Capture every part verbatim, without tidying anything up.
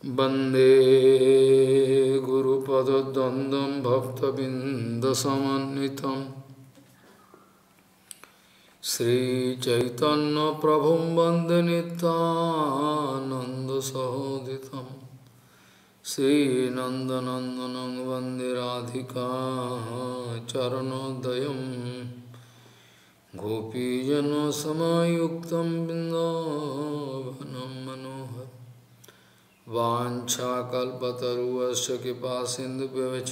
वंदे गुरुपद्वंदं भक्तबिंदसमन्वितं श्रीचैतन्य प्रभु वंदे नित्यानंदसहोदितं श्रीनंदनंदनं वंदे राधिका चरणोदयं गोपीजनों समायुक्तं बिंदावनं मनोहरं वाञ्छाकल्पतरुश्च कृपासिन्धुभ्यश्च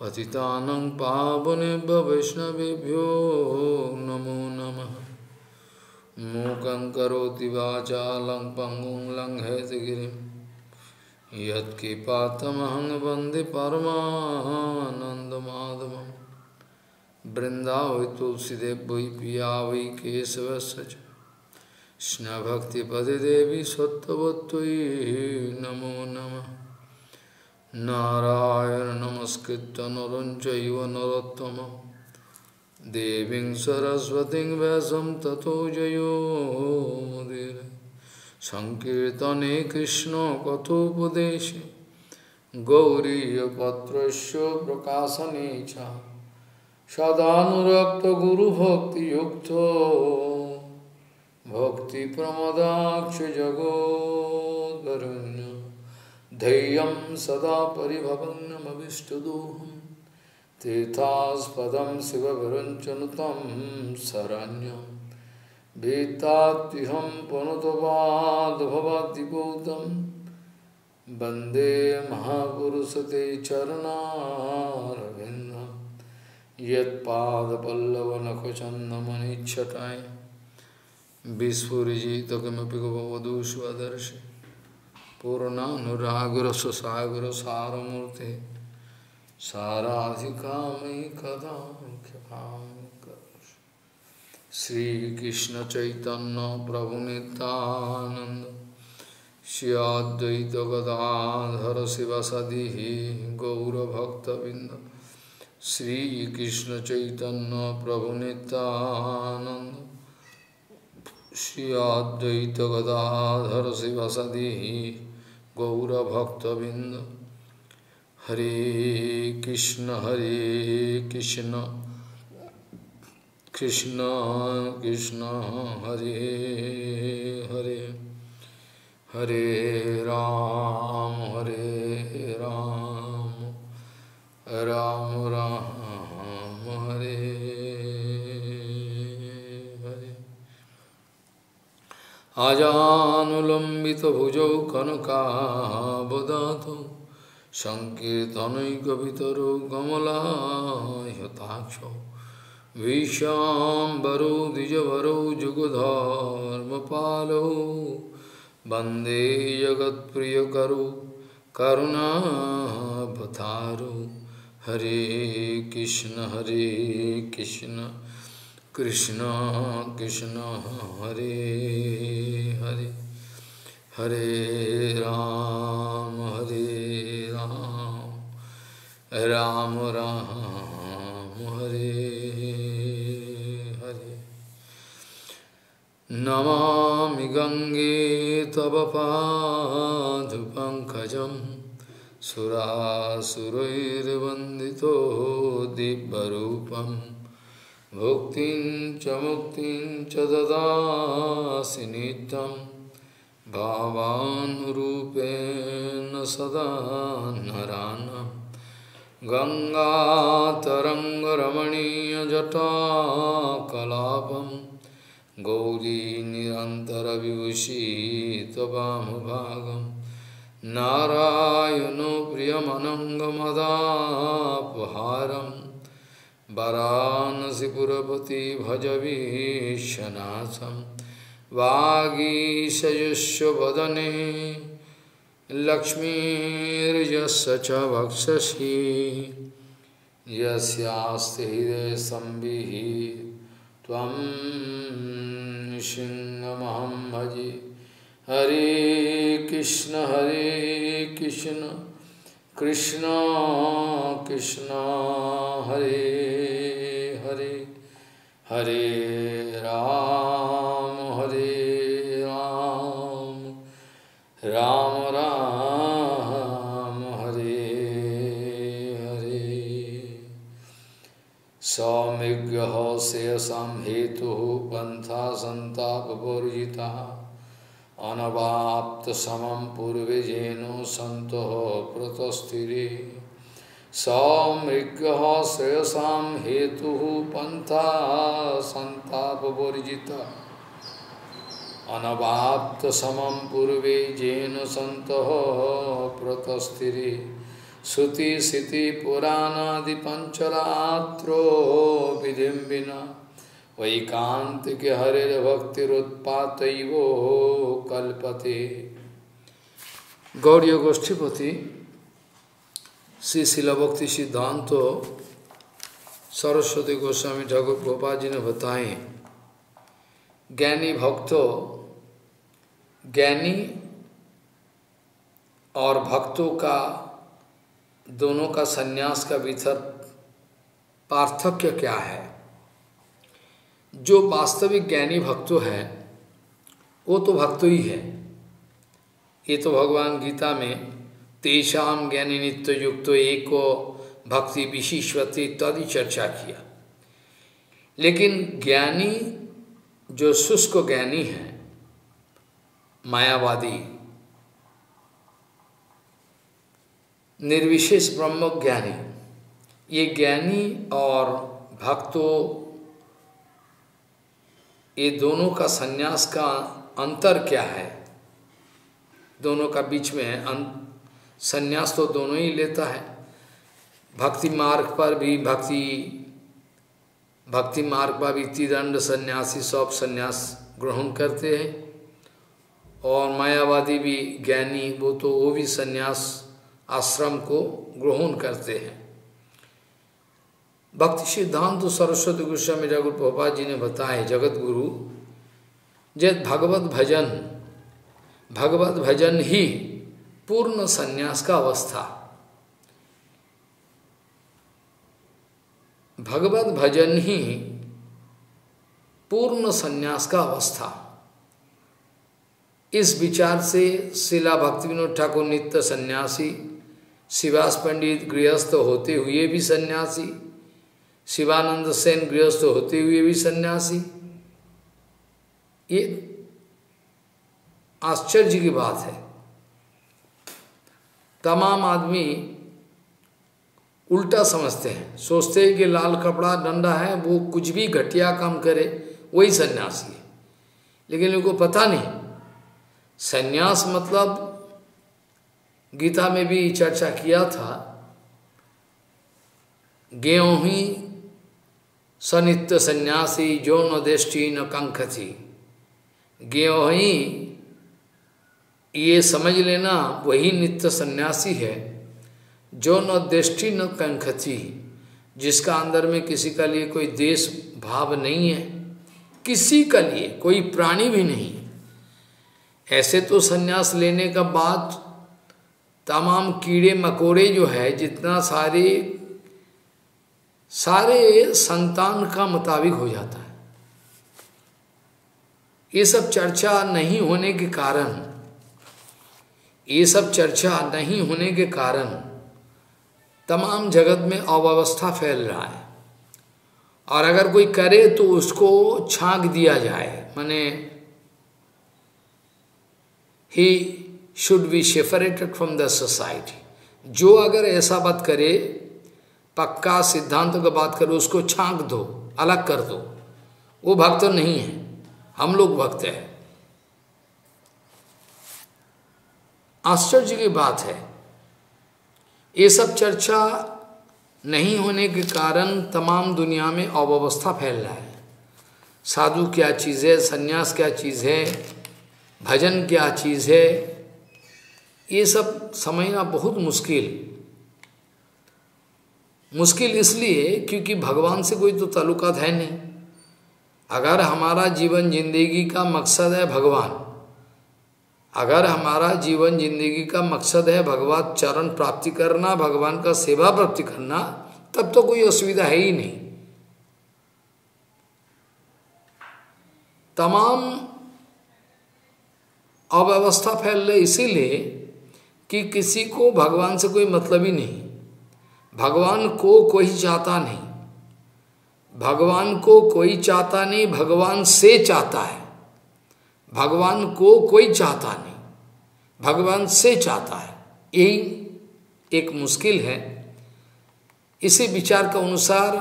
पतितानां पावनेभ्यो वैष्णवेभ्यो नमो नमः। मूकं करोति वाचालं पंगुं लंघयतिगिरिं यत्कृपातमहं वन्दे परमानन्दमाधवम्। वृंदावै तुलसीदेव वै पिया वै केशवस्य च कृष्ण भक्ति पदे देवी सत्वत्वै नमो नमः। नारायण नमस्कृत्य नरं चैव नरोत्तमं देवीं सरस्वतीं व्यासं ततो जयो मुदीरये। संकीर्तने कृष्ण कथोपदेशे गौरीपत्रस्य प्रकाशने च सदानुरक्त गुरुभक्ति युक्तो भक्ति प्रमदाक्ष जगोदरुण्य धैर्यं सदा परिभवन्नमभिष्टदोहं तीर्थास्पदं शिव विरञ्चनुतं शरण्यं भीतात्तिहं पुनुतपाद्भवद्विभूतं वन्दे महापुरुषते चरणारविन्दं। यदपल्लवनखचंदमनिच्छटाय विस्फुजित किमपि गोपवधूष्वदर्श पूर्णानुरागरसगर सारमूर्ते साराधिका मयि कदा कृपां कुरुष। श्रीकृष्ण चैतन्य प्रभु नित्यानंद श्री अद्वैत गदाधर शिवसदि गौरभक्तवृन्द। श्री कृष्ण चैतन्य प्रभु नित्यानंद श्री अद्वैत गदाधर शिवसदि गौरभक्तवृन्द। हरे कृष्ण हरे कृष्ण कृष्ण कृष्ण हरे हरे हरे राम हरे राम राम राम हरे हरे। आजानुलंबित भुजौ कनकावदातौ संकीर्तनैकवितरो कमलायताक्षौ विश्वाम्बरो द्विजवरो जुगधर्मपालो वंदे जगत्प्रियकरो करुणावतारो। हरे कृष्ण हरे कृष्ण कृष्ण कृष्ण हरे हरे हरे राम हरे राम राम राम हरे हरे। नमामि गंगे तव पादपङ्कजम् सुरासुरैर्वन्दितो दिव्यरूपं भुक्तिं च मुक्तिं च ददासि नित्यं भावानुरूपेण सदा नराणां। गङ्गातरङ्गरमणीयजटाकलापं गौरी निरन्तरविभूषितवामभागम् नारायणो प्रियमनंगमदापहारं वाराणसीपुरपति भज विश्वनाथं वागीशयस्य वदने लक्ष्मीर्यस्य च वक्षसि यस्यास्ति हृदये संविहितं त्वं सिंहमहं भजे। हरे कृष्ण हरे कृष्ण कृष्ण कृष्ण हरे हरे हरे राम हरे राम राम राम राम हरे हरे। सौमिग्रह से असंहेतु पंथा संताप वर्जिता अनवाप्त समं पूर्वे जेनो संतो प्रतस्थिरे। सौमृग्यः श्रेयसां हेतुः पंथा संताप वर्जिता अनवाप्त समं पूर्वे जेनो संतः प्रतस्थिरे। श्रुति सिति पुराणादि पंचरात्रो विधिम्बिना वैकांतिक हरेर भक्तिरुत्पातैवो कल्पते। गौड़ीय गोष्ठीपति श्री शिला भक्ति सिद्धांत सरस्वती गोस्वामी ठाकुर प्रभुपाद जी ने बताए, ज्ञानी भक्तों, ज्ञानी और भक्तों का दोनों का संन्यास का विथर पार्थक्य क्या है। जो वास्तविक ज्ञानी भक्तों है वो तो भक्त ही है। ये तो भगवान गीता में तेषाम ज्ञानी नित्य युक्तो एको भक्ति विशिष्वती इत्यादि चर्चा किया। लेकिन ज्ञानी जो शुष्क ज्ञानी है, मायावादी, निर्विशेष ब्रह्म ज्ञानी, ये ज्ञानी और भक्तों ये दोनों का संन्यास का अंतर क्या है। दोनों का बीच में है संन्यास, तो दोनों ही लेता है। भक्ति मार्ग पर भी भक्ति भक्ति मार्ग पर भी तीदंड सन्यासी सब संन्यास ग्रहण करते हैं, और मायावादी भी ज्ञानी वो तो वो भी संन्यास आश्रम को ग्रहण करते हैं। भक्ति सिद्धांत सरस्वती गोस्वामी ठाकुर प्रभुपाद जी ने बताए, जगत गुरु जे भगवत भजन, भगवत भजन ही पूर्ण संन्यास का अवस्था। भगवत भजन ही पूर्ण संन्यास का अवस्था। इस विचार से शिला भक्ति विनोद ठाकुर नित्य सन्यासी, शिवास पंडित गृहस्थ होते हुए भी सन्यासी, शिवानंद सेन गृहस्थ होते हुए भी सन्यासी। ये आश्चर्य की बात है। तमाम आदमी उल्टा समझते हैं, सोचते हैं कि लाल कपड़ा डंडा है, वो कुछ भी घटिया काम करे वही सन्यासी है। लेकिन उनको पता नहीं सन्यास मतलब, गीता में भी चर्चा किया था, गेहूं ही सनित्य सन्यासी जो न दृष्टि न कंखथी। गेहूं ही ये समझ लेना वही नित्य सन्यासी है जो न दृष्टि न कंखथी, जिसका अंदर में किसी का लिए कोई देश भाव नहीं है, किसी का लिए कोई प्राणी भी नहीं। ऐसे तो सन्यास लेने का बाद तमाम कीड़े मकोड़े जो है, जितना सारे सारे संतान का मुताबिक हो जाता है। ये सब चर्चा नहीं होने के कारण ये सब चर्चा नहीं होने के कारण तमाम जगत में अव्यवस्था फैल रहा है। और अगर कोई करे तो उसको छांक दिया जाए, माने he should be separated from the society. जो अगर ऐसा बात करे, पक्का सिद्धांतों की बात करो, उसको छांक दो, अलग कर दो, वो भक्त नहीं है। हम लोग भक्त हैं। आश्चर्य की बात है, ये सब चर्चा नहीं होने के कारण तमाम दुनिया में अव्यवस्था फैल रहा है। साधु क्या चीज़ है, सन्यास क्या चीज़ है, भजन क्या चीज़ है, ये सब समझना बहुत मुश्किल मुश्किल इसलिए क्योंकि भगवान से कोई तो ताल्लुकात है नहीं। अगर हमारा जीवन जिंदगी का मकसद है भगवान, अगर हमारा जीवन जिंदगी का मकसद है भगवत चरण प्राप्ति करना, भगवान का सेवा प्राप्ति करना, तब तो कोई असुविधा है ही नहीं। तमाम अव्यवस्था फैल रही, इसीलिए कि किसी को भगवान से कोई मतलब ही नहीं, भगवान को कोई चाहता नहीं, भगवान को कोई चाहता नहीं, भगवान से चाहता है, भगवान को कोई चाहता नहीं, भगवान से चाहता है। यही एक मुश्किल है। इसी विचार के अनुसार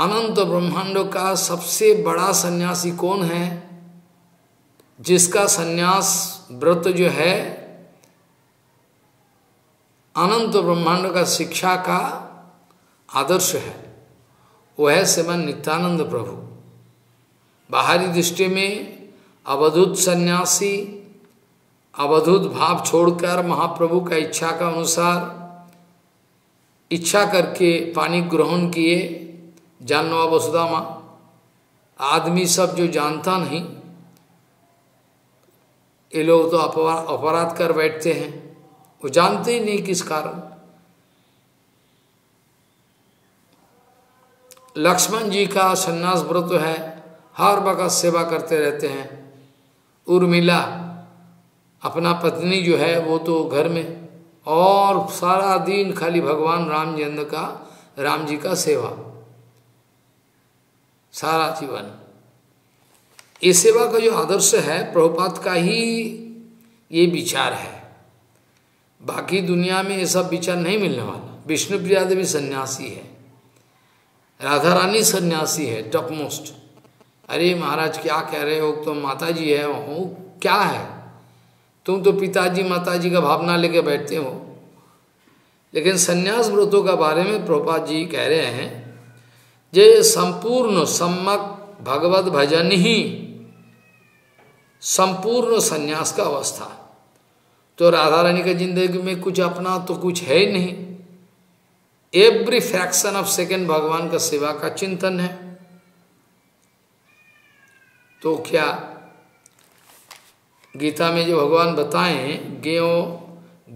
अनंत ब्रह्मांड का सबसे बड़ा सन्यासी कौन है, जिसका सन्यास व्रत जो है अनंत ब्रह्मांड का शिक्षा का आदर्श है, वह है श्रीमन नित्यानंद प्रभु। बाहरी दृष्टि में अवधूत सन्यासी अवधूत भाव छोड़कर महाप्रभु का इच्छा का अनुसार इच्छा करके पानी ग्रहण किए, जानवा वसुधा माँ आदमी सब जो जानता नहीं, ये लोग तो अपराध कर बैठते हैं, वो जानते ही नहीं किस कारण। लक्ष्मण जी का सन्यास व्रत है, हर वक्त सेवा करते रहते हैं। उर्मिला अपना पत्नी जो है वो तो घर में, और सारा दिन खाली भगवान रामचंद्र का राम जी का सेवा, सारा जीवन ये सेवा का जो आदर्श है प्रभुपाद का ही ये विचार है। बाकी दुनिया में ये सब विचार नहीं मिलने वाला। विष्णु प्रिया देवी सन्यासी है, राधा रानी सन्यासी है, टॉप मोस्ट। अरे महाराज क्या कह रहे हो, तुम माता जी है हो क्या है, तुम तो पिताजी माताजी का भावना लेके बैठते हो। लेकिन सन्यास व्रतों के बारे में प्रभुपाद जी कह रहे हैं जे संपूर्ण सम्मक भगवत भजन ही संपूर्ण सन्यास का अवस्था। तो राधा रानी का जिंदगी में कुछ अपना तो कुछ है ही नहीं, एवरी फ्रैक्शन ऑफ सेकेंड भगवान का सेवा का चिंतन है। तो क्या गीता में जो भगवान बताए ज्ञो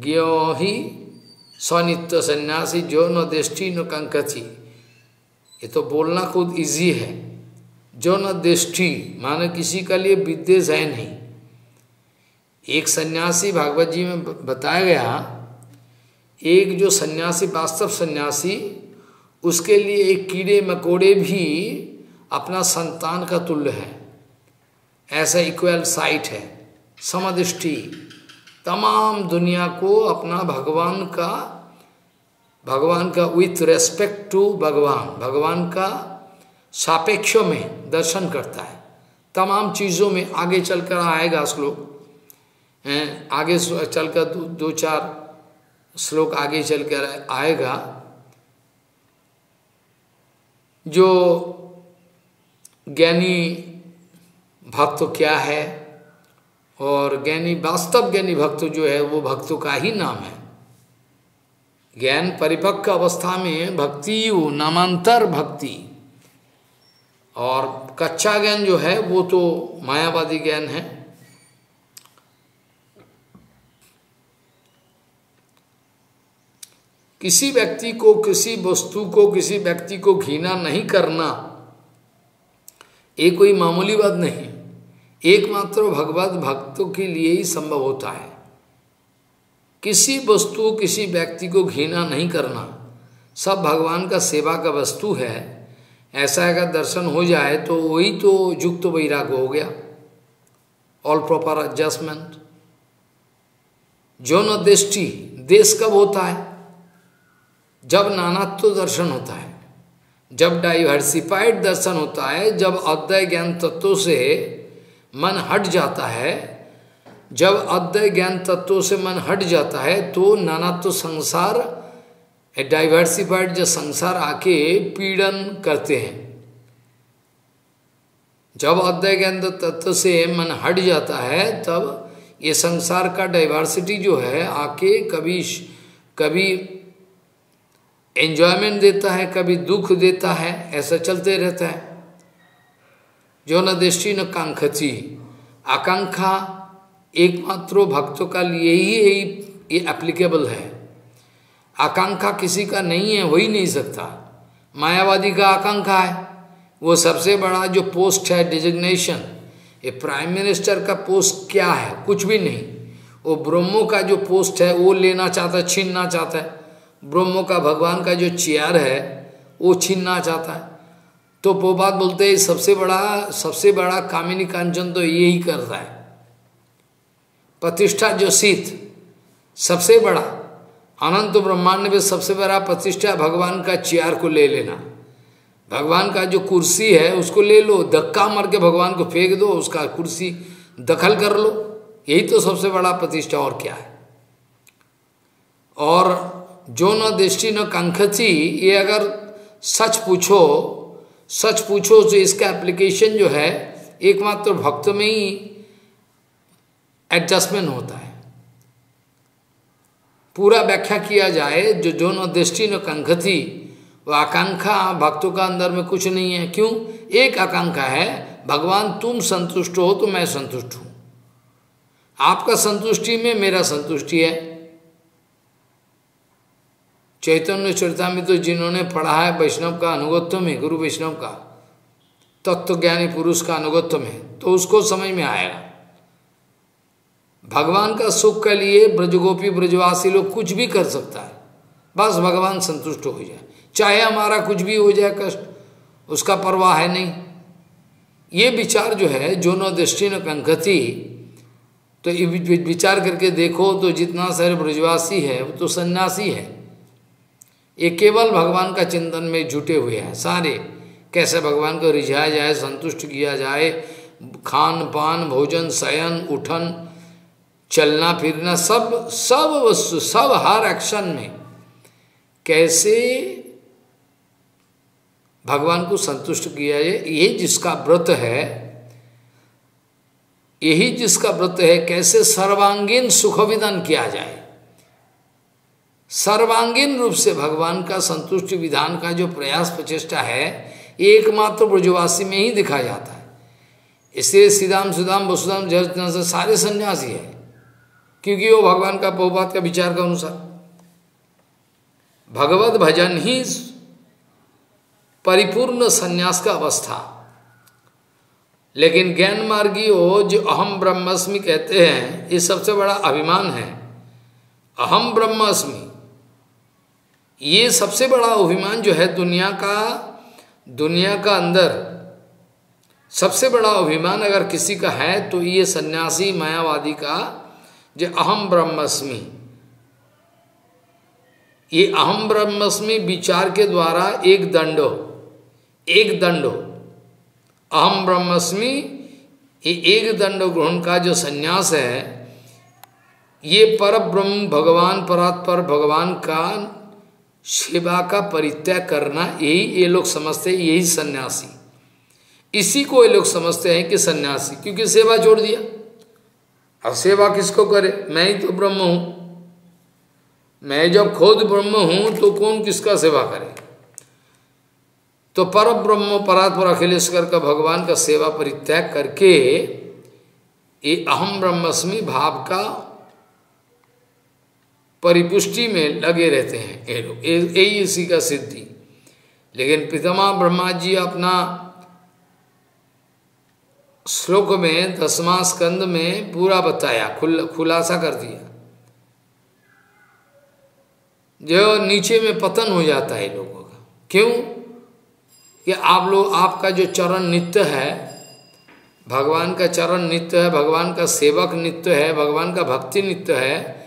ज्ञो ही स्वनित्य सन्यासी जो न दृष्टि न कंकची, ये तो बोलना खुद इजी है। जो न दृष्टि माने किसी के लिए विद्वेष है नहीं। एक सन्यासी भागवत जी में बताया गया, एक जो सन्यासी वास्तव सन्यासी उसके लिए एक कीड़े मकोड़े भी अपना संतान का तुल्य है, ऐसा इक्वल साइट है। समदृष्टि तमाम दुनिया को अपना भगवान का भगवान का विथ रेस्पेक्ट टू भगवान भगवान का सापेक्ष में दर्शन करता है, तमाम चीज़ों में। आगे चलकर आएगा श्लोक, आगे चलकर दो, दो चार श्लोक आगे चलकर आएगा। जो ज्ञानी भक्त क्या है, और ज्ञानी वास्तव ज्ञानी भक्त जो है वो भक्तों का ही नाम है। ज्ञान परिपक्व अवस्था में भक्ति वो नामांतर भक्ति, और कच्चा ज्ञान जो है वो तो मायावादी ज्ञान है। किसी व्यक्ति को किसी वस्तु को किसी व्यक्ति को घृणा नहीं करना, ये कोई मामूली बात नहीं, एकमात्र भगवत भक्तों के लिए ही संभव होता है। किसी वस्तु किसी व्यक्ति को घृणा नहीं करना, सब भगवान का सेवा का वस्तु है। ऐसा अगर दर्शन हो जाए तो वही तो युक्त वैराग हो गया, ऑल प्रॉपर एडजस्टमेंट। जो न दृष्टि, देश कब होता है, जब नानात्व दर्शन होता है, जब डाइवर्सिफाइड दर्शन होता है, जब अद्वैत ज्ञान तत्वों से मन हट जाता है, जब अद्वैत ज्ञान तत्वों से मन हट जाता है तो नानात्व संसार डाइवर्सिफाइड जो संसार आके पीड़न करते हैं। जब अद्वैत ज्ञान तत्व से मन हट जाता है तब ये संसार का डाइवर्सिटी जो है आके कभी कभी एंजॉयमेंट देता है, कभी दुख देता है, ऐसा चलते रहता है। जो न दृष्टि न कांक्षति, आकांक्षा एकमात्र भक्तों का लिए ही ये एप्लीकेबल है। आकांक्षा किसी का नहीं है, हो ही नहीं सकता। मायावादी का आकांक्षा है, वो सबसे बड़ा जो पोस्ट है डिजिग्नेशन, ये प्राइम मिनिस्टर का पोस्ट क्या है, कुछ भी नहीं। वो ब्रह्मो का जो पोस्ट है वो लेना चाहता है, छीनना चाहता है। ब्रह्मो का भगवान का जो चेयर है वो छीनना चाहता है। तो प्रभुपाद बोलते हैं सबसे बड़ा सबसे बड़ा कामिनी कांचन तो यही कर रहा है। प्रतिष्ठा जो सीत सबसे बड़ा अनंत ब्रह्मांड में सबसे बड़ा प्रतिष्ठा भगवान का चेयर को ले लेना, भगवान का जो कुर्सी है उसको ले लो, धक्का मार के भगवान को फेंक दो, उसका कुर्सी दखल कर लो, यही तो सबसे बड़ा प्रतिष्ठा और क्या है। और जो न दृष्टि न कांखती, ये अगर सच पूछो सच पूछो तो इसका एप्लीकेशन जो है एकमात्र भक्त में ही एडजस्टमेंट होता है। पूरा व्याख्या किया जाए जो जो न दृष्टि न कांखती, वह आकांक्षा भक्तों का अंदर में कुछ नहीं है। क्यों? एक आकांक्षा है, भगवान तुम संतुष्ट हो तो मैं संतुष्ट हूँ, आपका संतुष्टि में मेरा संतुष्टि है। चैतन्य चरितामृत तो जिन्होंने पढ़ा है वैष्णव का अनुगत्य में, गुरु वैष्णव का तत्वज्ञानी पुरुष का अनुगत्य में, तो उसको समझ में आएगा। भगवान का सुख के लिए ब्रजगोपी ब्रजवासी लोग कुछ भी कर सकता है, बस भगवान संतुष्ट हो जाए, चाहे हमारा कुछ भी हो जाए कष्ट, उसका परवाह है नहीं। ये विचार जो है जो न दृष्टि न कंखती, तो विचार करके देखो तो जितना सारे ब्रजवासी है वो तो सन्यासी है, ये केवल भगवान का चिंतन में जुटे हुए हैं सारे। कैसे भगवान को रिझाया जाए, संतुष्ट किया जाए, खान पान भोजन शयन उठन चलना फिरना सब सब वस्तु सब हर एक्शन में कैसे भगवान को संतुष्ट किया जाए, यही जिसका व्रत है, यही जिसका व्रत है कैसे सर्वांगीण सुखविधान किया जाए। सर्वांगीण रूप से भगवान का संतुष्टि विधान का जो प्रयास प्रचेष्टा है एकमात्र ब्रजवासी में ही दिखा जाता है। इसलिए सीधाम सुदाम वसुदाम जय सारे सन्यासी है, क्योंकि वो भगवान का प्रभुपाद का विचार के अनुसार भगवत भजन ही परिपूर्ण सन्यास का अवस्था। लेकिन ज्ञान मार्गी हो जो अहम ब्रह्मास्मि कहते हैं, ये सबसे बड़ा अभिमान है। अहम ब्रह्मास्मि ये सबसे बड़ा अभिमान जो है दुनिया का, दुनिया का अंदर सबसे बड़ा अभिमान अगर किसी का है तो ये सन्यासी मायावादी का जो अहम ब्रह्मास्मि, ये अहम ब्रह्मास्मि विचार के द्वारा एक दंडो एक दंडो अहम ब्रह्मास्मि ये एक दंडो ग्रहण का जो सन्यास है, ये पर ब्रह्म भगवान परात्पर भगवान का सेवा का परित्याग करना, यही ये लोग समझते हैं यही सन्यासी। इसी को ये लोग समझते हैं कि सन्यासी, क्योंकि सेवा छोड़ दिया। अब सेवा किसको करे, मैं ही तो ब्रह्म हूँ, मैं जब खुद ब्रह्म हूँ तो कौन किसका सेवा करे। तो पर ब्रह्म परात्पर अखिलेश्वर का भगवान का सेवा परित्याग करके ये अहम ब्रह्मास्मि भाव का परिपुष्टि में लगे रहते हैं ये लोग, यही इसी का सिद्धि। लेकिन पितामह ब्रह्मा जी अपना श्लोक में दसवां स्कंद में पूरा बताया, खुल खुलासा कर दिया। जो नीचे में पतन हो जाता है लोगों का, क्यों कि आप लोग आपका जो चरण नित्य है, भगवान का चरण नित्य है, भगवान का सेवक नित्य है, भगवान का भक्ति नित्य है,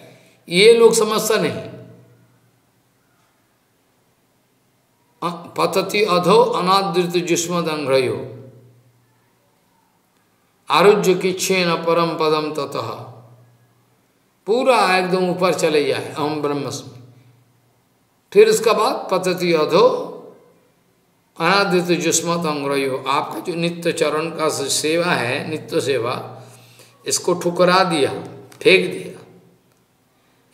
ये लोग समझता नहीं। पतति अधो अनादृत जुष्मदंग्रयो आरुज्य किच्छेन परम पदम ततः, पूरा एकदम ऊपर चले जाए अहम ब्रह्मास्मि। फिर उसका बाद पतति अधो अनादित जुस्मत अंग्रयो, आपका जो नित्य चरण का सेवा है, नित्य सेवा, इसको ठुकरा दिया, फेंक दिया,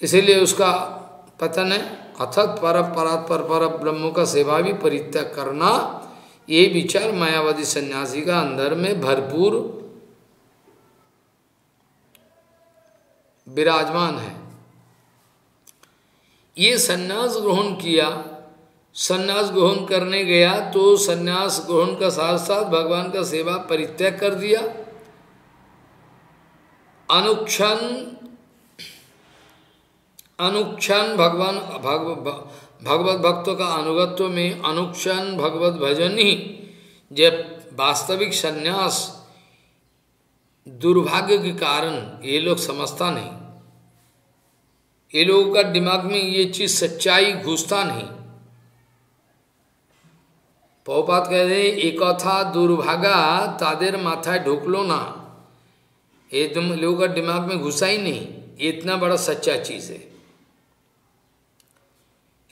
इसीलिए उसका पतन है। अर्थात पर परात्पर पर ब्रह्म का सेवा भी परित्याग करना, ये विचार मायावादी सन्यासी का अंदर में भरपूर विराजमान है। ये सन्यास ग्रहण किया, सन्यास ग्रहण करने गया तो सन्यास ग्रहण का साथ साथ भगवान का सेवा परित्याग कर दिया। अनुक्षण अनुक्षण भगवान भगव भगवत भक्तों का अनुगत्व में अनुक्षण भगवत भजन ही जब वास्तविक संन्यास दुर्भाग्य के कारण ये लोग समझता नहीं, ये लोगों का दिमाग में ये चीज सच्चाई घुसता नहीं। प्रभुपाद कह रहे एक कथा दुर्भागा तादेर माथा ढोकलो ना, ये तुम लोगों का दिमाग में घुसा ही नहीं, ये इतना बड़ा सच्चा चीज है।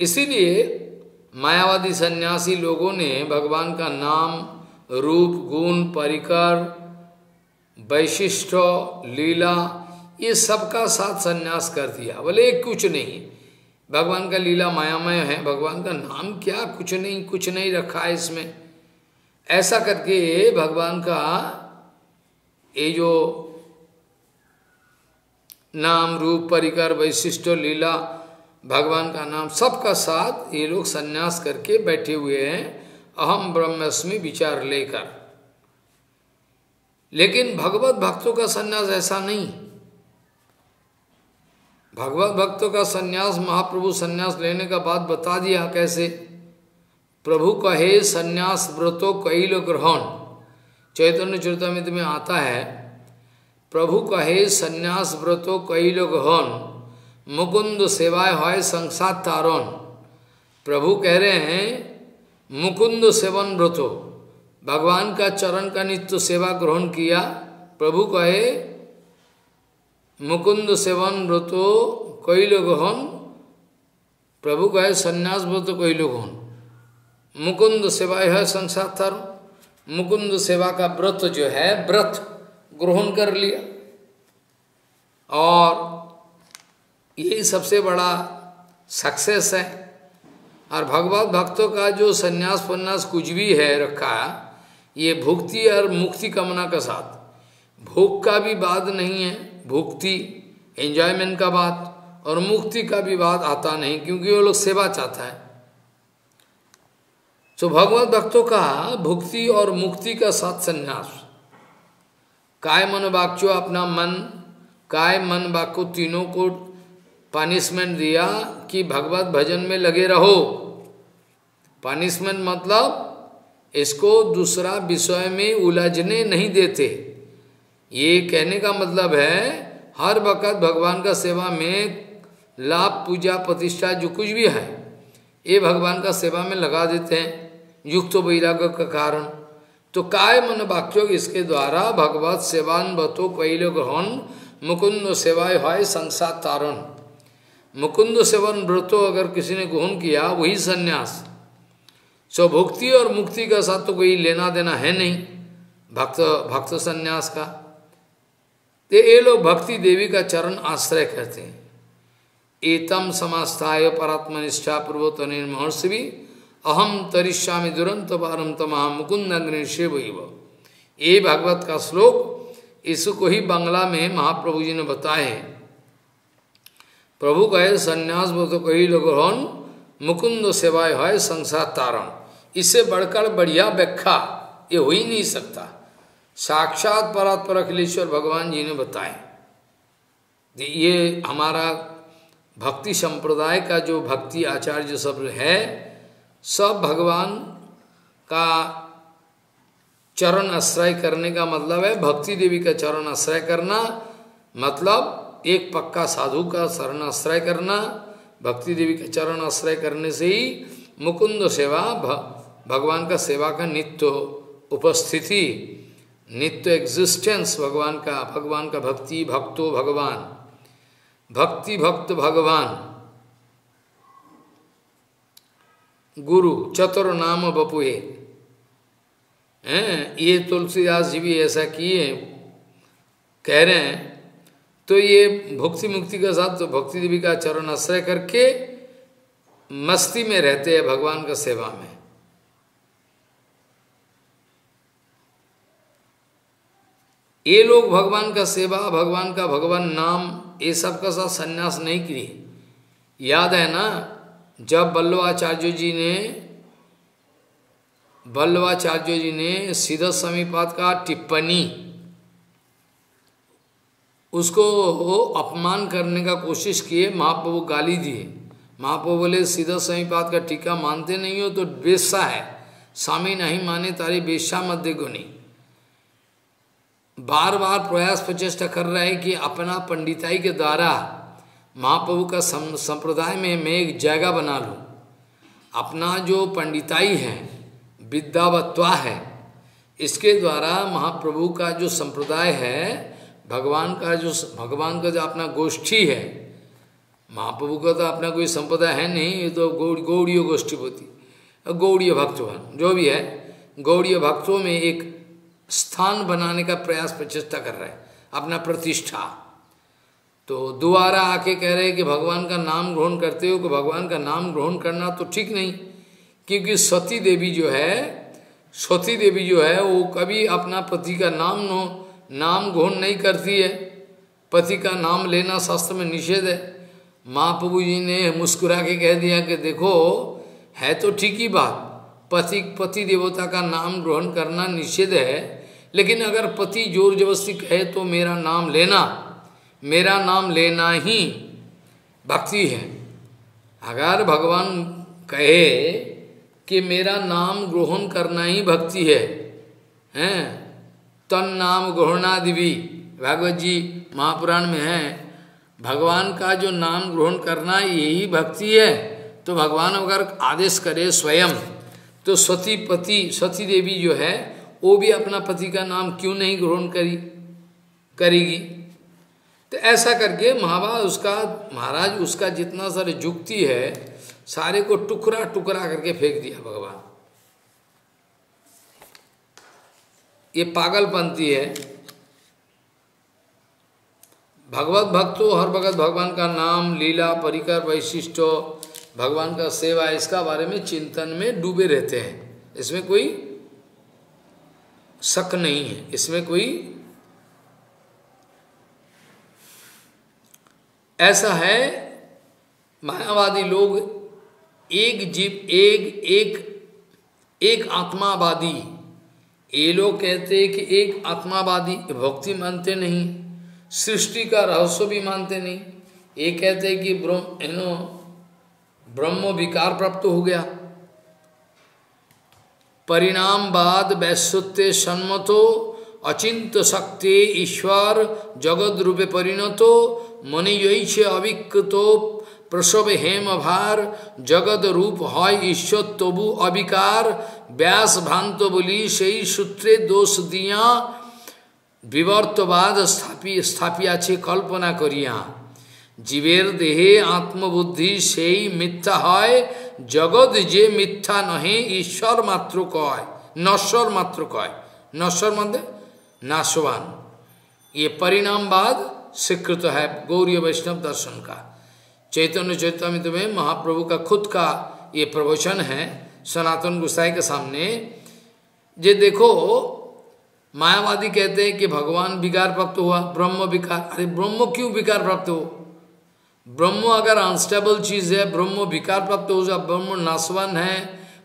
इसीलिए मायावादी सन्यासी लोगों ने भगवान का नाम रूप गुण परिकर वैशिष्ट लीला ये सबका साथ सन्यास कर दिया। बोले कुछ नहीं, भगवान का लीला मायामय है, भगवान का नाम क्या, कुछ नहीं, कुछ नहीं रखा है इसमें। ऐसा करके भगवान का ये जो नाम रूप परिकर वैशिष्ट लीला भगवान का नाम सबका साथ ये लोग सन्यास करके बैठे हुए हैं अहम ब्रह्मास्मि विचार लेकर। लेकिन भगवत भक्तों का सन्यास ऐसा नहीं। भगवत भक्तों का सन्यास महाप्रभु सन्यास लेने का बात बता दिया कैसे। प्रभु कहे सन्यास व्रतो कई लोग ग्रहण, चैतन्य चरितामृत में आता है प्रभु कहे सन्यास व्रतो कई लोग हन मुकुंद सेवाय होय संसार तारण। प्रभु कह रहे हैं मुकुंद सेवन व्रतो, भगवान का चरण का नित्य सेवा ग्रहण किया। प्रभु कहे मुकुंद सेवन व्रतो कई लोग हन, प्रभु कहे सन्यास व्रतो कई लोग हन मुकुंद सेवाय होय संसार तारण। मुकुंद सेवा का व्रत जो है व्रत ग्रहण कर लिया, और यही सबसे बड़ा सक्सेस है। और भगवत भक्तों का जो सन्यास पन्यास कुछ भी है रखा, ये भुक्ति और मुक्ति कामना का साथ, भोग का भी बात नहीं है, भुक्ति एंजॉयमेंट का बात और मुक्ति का भी बात आता नहीं, क्योंकि वो लोग सेवा चाहता है। तो भगवत भक्तों का भुक्ति और मुक्ति का साथ सन्यास, काय मन वाक्यो, अपना मन काय मन वाक्यो तीनों को पनिशमेंट दिया कि भगवत भजन में लगे रहो। पनिशमेंट मतलब इसको दूसरा विषय में उलझने नहीं देते। ये कहने का मतलब है हर वक्त भगवान का सेवा में लाभ पूजा प्रतिष्ठा जो कुछ भी है ये भगवान का सेवा में लगा देते हैं युक्त वैराग्य का कारण। तो काय मन वाक्यों इसके द्वारा भगवत सेवान बतो कई लोग हन मुकुंद सेवाय होय संसार तारण। मुकुंद सेवन व्रतो अगर किसी ने ग्रहण किया वही सन्यास। सो भुक्ति और मुक्ति का साथ तो कोई लेना देना है नहीं भक्त भक्त सन्यास का। ये लोग भक्ति देवी का चरण आश्रय करते हैं। एतम समास्थाय परात्मनिष्ठा पूर्वतनिर्महर्षि अहम तरिष्यामि दुरंत पारम तमह मुकुंदग्निशेव। ये भागवत का श्लोक, इसको ही बांग्ला में महाप्रभु जी ने बताए। प्रभु कहे सन्यास व्रत कई लोग हन मुकुंद सेवाय होय संसार तारण। इससे बढ़कर बढ़िया व्याख्या ये हो ही नहीं सकता। साक्षात परात्पर अखिलेश्वर भगवान जी ने बताए। ये हमारा भक्ति संप्रदाय का जो भक्ति आचार्य सब है, सब भगवान का चरण आश्रय करने का मतलब है भक्ति देवी का चरण आश्रय करना, मतलब एक पक्का साधु का शरण आश्रय करना। भक्ति देवी का चरण आश्रय करने से ही मुकुंद सेवा भगवान का सेवा का नित्य उपस्थिति नित्य एग्जिस्टेंस भगवान का भगवान का भक्ति भक्तो भगवान भक्ति भक्त भगवान गुरु चतुर नाम बपुए हैं। ये तुलसीदास जी भी ऐसा किए कह रहे हैं। तो ये भक्ति मुक्ति के साथ तो भक्ति देवी का चरण आश्रय करके मस्ती में रहते हैं भगवान का सेवा में। ये लोग भगवान का सेवा भगवान का भगवान नाम ये सब का साथ संन्यास नहीं किए। याद है ना जब वल्लभाचार्य जी ने वल्लभाचार्य जी ने सिद्ध समीपाद का टिप्पणी उसको अपमान करने का कोशिश किए, महाप्रभु गाली दिए। महाप्रभु बोले सीधा स्वामी पाद का टीका मानते नहीं हो तो वेश्या है, स्वामी नहीं माने तारी वेश्या मत देखो। नहीं बार बार प्रयास प्रचेष्टा कर रहा है कि अपना पंडिताई के द्वारा महाप्रभु का संप्रदाय में मैं एक जगह बना लूँ, अपना जो पंडिताई है विद्यावत्वा है इसके द्वारा महाप्रभु का जो संप्रदाय है, भगवान का जो भगवान का जो अपना गोष्ठी है, महाप्रभु का तो अपना कोई संप्रदाय है नहीं, ये तो गौड़ गौड़ीय गोष्ठीपति गौड़ीय भक्तवान जो भी है गौड़ीय भक्तों में एक स्थान बनाने का प्रयास प्रचेष्टा कर रहे हैं, अपना प्रतिष्ठा। तो दोबारा आके कह रहे हैं कि भगवान का नाम ग्रहण करते हो, कि भगवान का नाम ग्रहण करना तो ठीक नहीं, क्योंकि सती देवी जो है, सती देवी जो है वो कभी अपना पति का नाम न नाम ग्रहण नहीं करती है। पति का नाम लेना शास्त्र में निषेध है। महाप्रभु जी ने मुस्कुरा के कह दिया कि देखो है तो ठीक ही बात, पति पति देवता का नाम ग्रहण करना निषेध है, लेकिन अगर पति जोर जबरदस्ती कहे तो मेरा नाम लेना, मेरा नाम लेना ही भक्ति है। अगर भगवान कहे कि मेरा नाम ग्रहण करना ही भक्ति है, हैं तन नाम ग्रहणादि भी भागवत जी महापुराण में है, भगवान का जो नाम ग्रहण करना यही भक्ति है, तो भगवान अगर आदेश करे स्वयं तो सती पति सती देवी जो है वो भी अपना पति का नाम क्यों नहीं ग्रहण करी करेगी। तो ऐसा करके महाभारत उसका महाराज उसका जितना सारे युक्ति है सारे को टुकड़ा टुकड़ा करके फेंक दिया भगवान। ये पागलपंथी है। भगवत भक्तों हर वक्त भगवान का नाम लीला परिकर वैशिष्ट भगवान का सेवा इसका बारे में चिंतन में डूबे रहते हैं, इसमें कोई शक नहीं है, इसमें कोई ऐसा है। मायावादी लोग एक जीव एक एक एक आत्मावादी, ये लोग कहते हैं कि एक आत्मावादी भक्ति मानते नहीं, सृष्टि का रहस्य भी मानते नहीं। ये कहते हैं कि ब्रह्म एनो ब्रह्म विकार प्राप्त हो गया, परिणामवाद वैश्यत्व सन्मतो अचिंत शक्ति ईश्वर जगद रूपे परिणतो मनियैष अविकृतो प्रसव हेम भार जगद रूप हय ईश्वर तबु अविकार व्यास भ्रांत बोली सही सूत्रे दोष दिया विवर्तवाद स्थापी स्थापिया छे कल्पना करिया जीवेर देहे आत्मबुद्धि सेई मिथ्या है जगद जे मिथ्या नहे ईश्वर मात्र कय नश्वर मात्र कय नश्वर मध्य नाशवान। ये परिणामवाद स्वीकृत है गौरी वैष्णव दर्शन का। चैतन्य चैतामृत में महाप्रभु का खुद का ये प्रवचन है सनातन गोसाई के सामने। ये देखो मायावादी कहते हैं कि भगवान विकार प्राप्त हुआ, ब्रह्म विकार। अरे ब्रह्म क्यों विकार प्राप्त हो? ब्रह्म अगर अनस्टेबल चीज़ है, ब्रह्म विकार प्राप्त हो, जब ब्रह्म नाशवान है,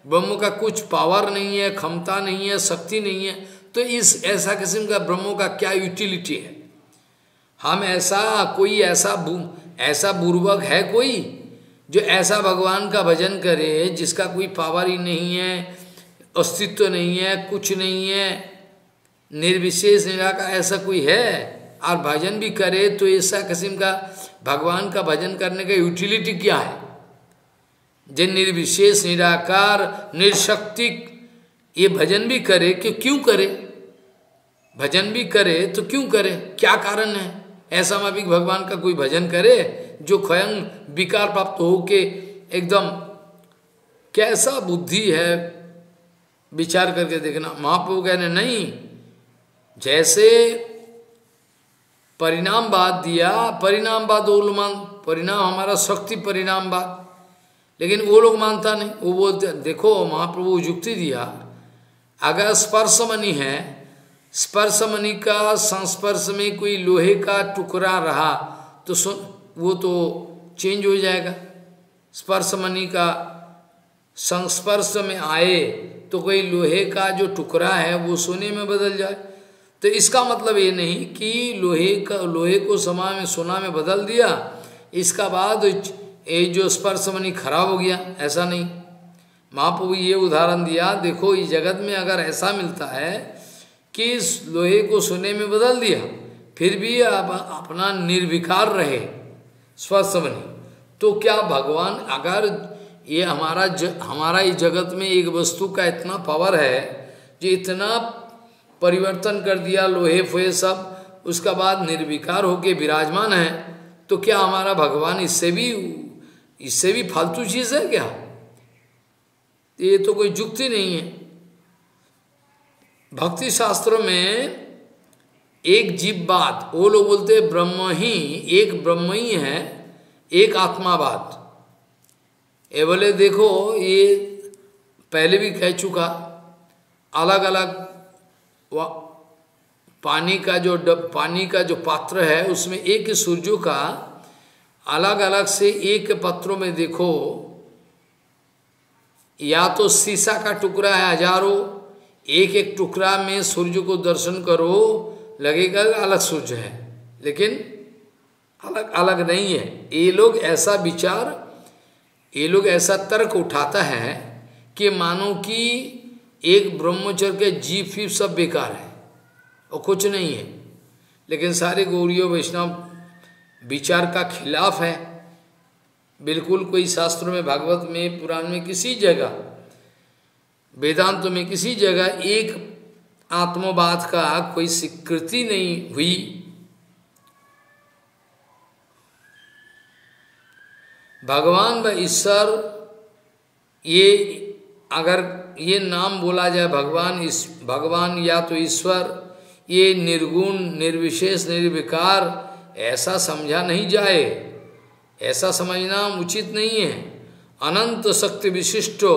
ब्रह्म का कुछ पावर नहीं है, क्षमता नहीं है, शक्ति नहीं है, तो इस ऐसा किस्म का ब्रह्म का क्या यूटिलिटी है? हम ऐसा कोई ऐसा ऐसा बुर्बक है कोई जो ऐसा भगवान का भजन करे जिसका कोई पावर ही नहीं है, अस्तित्व तो नहीं है, कुछ नहीं है, निर्विशेष निराकार, ऐसा कोई है? और भजन भी करे तो ऐसा किस्म का भगवान का भजन करने का यूटिलिटी क्या है? जो निर्विशेष निराकार निरशक्ति ये भजन भी करे कि क्यों करे? भजन भी करे तो क्यों करे? क्या कारण है? ऐसा माफिक भगवान का कोई भजन करे जो स्वयं विकार प्राप्त हो के एकदम कैसा बुद्धि है, विचार करके देखना। महाप्रभु कहने नहीं, जैसे परिणामवाद दिया, परिणामवाद वो लोग मान, परिणाम हमारा शक्ति परिणामवाद, लेकिन वो लोग मानता नहीं। वो बोलते देखो महाप्रभु युक्ति दिया, अगर स्पर्शमणि है, स्पर्शमणि का संस्पर्श में कोई लोहे का टुकड़ा रहा तो वो तो चेंज हो जाएगा। स्पर्शमणि का संस्पर्श में आए तो कोई लोहे का जो टुकड़ा है वो सोने में बदल जाए, तो इसका मतलब ये नहीं कि लोहे का लोहे को समा में सोना में बदल दिया, इसका बाद ये जो स्पर्श मणि खराब हो गया, ऐसा नहीं। महाप्रभु ये उदाहरण दिया, देखो इस जगत में अगर ऐसा मिलता है कि लोहे को सोने में बदल दिया फिर भी आप अपना निर्विकार रहे स्पर्श मणि, तो क्या भगवान अगर ये हमारा ज, हमारा इस जगत में एक वस्तु का इतना पावर है जो इतना परिवर्तन कर दिया लोहे फोहे सब, उसका बाद निर्विकार होके विराजमान है, तो क्या हमारा भगवान इससे भी इससे भी फालतू चीज़ है क्या? ये तो कोई युक्ति नहीं है। भक्ति शास्त्रों में एक जीववाद, वो लोग बोलते हैं ब्रह्म ही एक ब्रह्म ही है, एक आत्मावाद। ये बोले देखो ये पहले भी कह चुका, अलग अलग वह पानी का जो डब पानी का जो पात्र है उसमें एक सूर्य का अलग अलग से एक पत्रों में देखो, या तो शीशा का टुकड़ा है हजारों, एक एक टुकड़ा में सूर्य को दर्शन करो लगेगा अलग सूर्य है, लेकिन अलग अलग नहीं है। ये लोग ऐसा विचार, ये लोग ऐसा तर्क उठाता है कि मानो कि एक ब्रह्मचर्य के जीव फीव सब बेकार है और कुछ नहीं है। लेकिन सारे गौड़ीय वैष्णव विचार का खिलाफ है, बिल्कुल कोई शास्त्रों में, भागवत में, पुराण में, किसी जगह, वेदांत में किसी जगह एक आत्मवाद का कोई स्वीकृति नहीं हुई। भगवान व ईश्वर ये अगर ये नाम बोला जाए भगवान इस भगवान या तो ईश्वर, ये निर्गुण निर्विशेष निर्विकार ऐसा समझा नहीं जाए, ऐसा समझना उचित नहीं है। अनंत शक्ति विशिष्टो,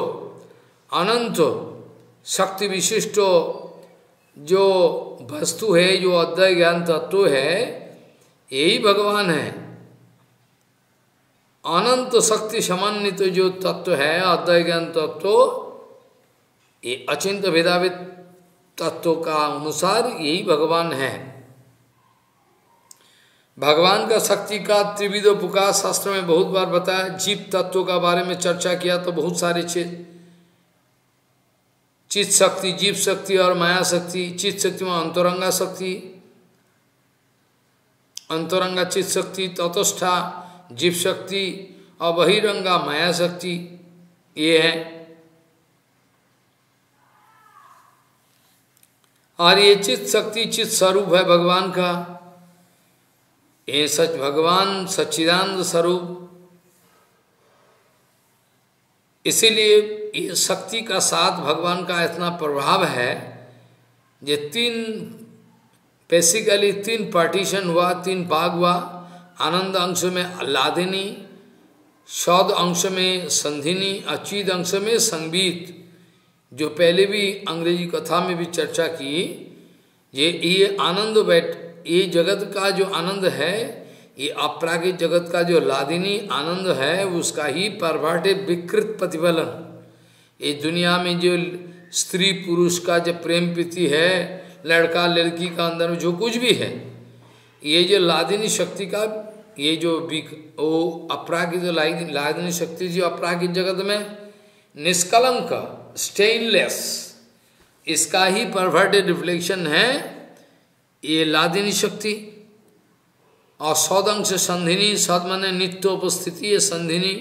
अनंत शक्ति विशिष्टो जो वस्तु है, जो अद्वैत ज्ञान तत्व है, यही भगवान है। अनंत शक्ति समन्वित जो तत्व है अद्वैत ज्ञान तत्व, ये अचिंत भेदावित तत्व का अनुसार यही भगवान है। भगवान का शक्ति का त्रिविध पुकार शास्त्र में बहुत बार बताया, जीव तत्व का बारे में चर्चा किया तो बहुत सारे चीज, चित्त शक्ति, जीव शक्ति और माया शक्ति। चित्त शक्ति में अंतरंगा शक्ति, अंतरंगा चित्त शक्ति, ततस्था जीव शक्ति और बहिरंगा माया शक्ति, ये है। और ये चित्त शक्ति चित्त स्वरूप है भगवान का, ये सच भगवान सच्चिदानंद स्वरूप। इसीलिए ये शक्ति का साथ भगवान का इतना प्रभाव है, ये तीन बेसिकली तीन पार्टीशन हुआ, तीन भाग हुआ। आनंद अंश में लादिनी, शौद अंश में संधिनी, अचिद अंश में संगीत, जो पहले भी अंग्रेजी कथा में भी चर्चा की। ये ये आनंद बैठ, ये जगत का जो आनंद है, ये अपरागिक जगत का जो लादिनी आनंद है उसका ही परभाटे विकृत प्रतिफलन। ये दुनिया में जो स्त्री पुरुष का जो प्रेम प्रीति है, लड़का लड़की का अंदर जो कुछ भी है, ये जो लादिनी शक्ति का ये जो वो अपरागिक जो लादिनी शक्ति जो अपरागिक जगत में निष्कलंक स्टेनलेस, इसका ही परवर्टेड रिफ्लेक्शन है ये लादिनी शक्ति। और सौद अंश संधिनी, सौद माने नित्य उपस्थिति, ये संधिनी,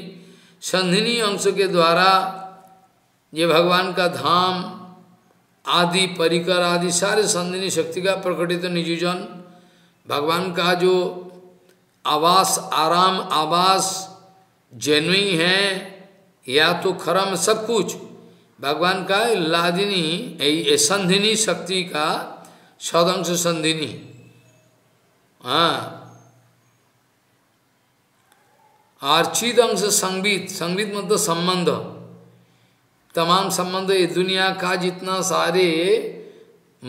संधिनी अंश के द्वारा ये भगवान का धाम आदि परिकर आदि सारे संधिनी शक्ति का प्रकटित निजीजन, भगवान का जो आवास आराम आवास जेनुई है या तो खरम, सब कुछ भगवान का लादिनी संधिनी शक्ति का सदंश संधिनी। हाँ, आर्चिद अंश संगीत, संगीत मतलब संबंध, तमाम संबंध, ये दुनिया का जितना सारे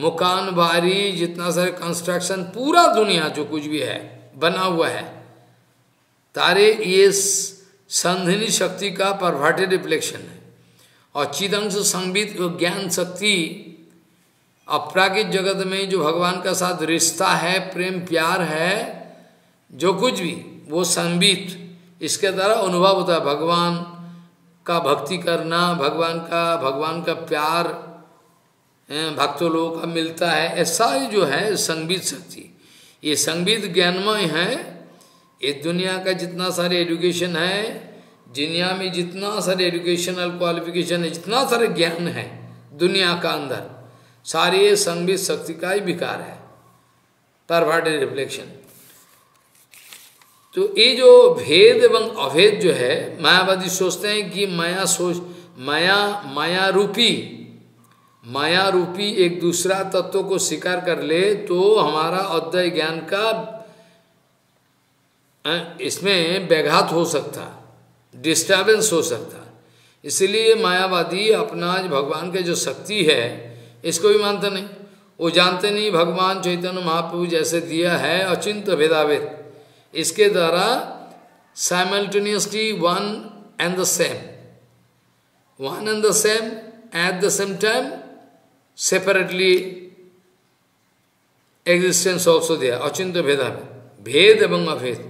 मकान बारी, जितना सारे कंस्ट्रक्शन, पूरा दुनिया जो कुछ भी है बना हुआ है, तारे ये संधिनी शक्ति का परवर्टेड रिफ्लेक्शन है। और चिदांश संबित ज्ञान शक्ति अपरागिक जगत में जो भगवान का साथ रिश्ता है, प्रेम प्यार है, जो कुछ भी वो संबित इसके द्वारा अनुभव होता है। भगवान का भक्ति करना, भगवान का भगवान का प्यार भक्तों लोगों का मिलता है, ऐसा ही जो है संबित शक्ति, ये संबित ज्ञानमय है। ये दुनिया का जितना सारे एजुकेशन है, दुनिया में जितना सारे एजुकेशनल क्वालिफिकेशन है, जितना सारे ज्ञान है दुनिया का अंदर, सारे संबित शक्ति का ही विकार है, परवर्टेड रिफ्लेक्शन। तो ये जो भेद एवं अभेद जो है, मायावादी सोचते हैं कि माया सोच माया माया रूपी माया रूपी एक दूसरा तत्व को स्वीकार कर ले तो हमारा अद्वैत ज्ञान का इसमें व्याघात हो सकता, डिस्टर्बेंस हो सकता। इसलिए मायावादी अपना भगवान के जो शक्ति है इसको भी मानते नहीं। वो जानते नहीं भगवान चैतन्य महाप्रभु जैसे दिया है अचिंत्य भेदाभेद, इसके द्वारा simultaneously one and the same one and the same at the same time separately existence also दिया, अचिंत्य भेदाभेद, भेद एवं अभेद,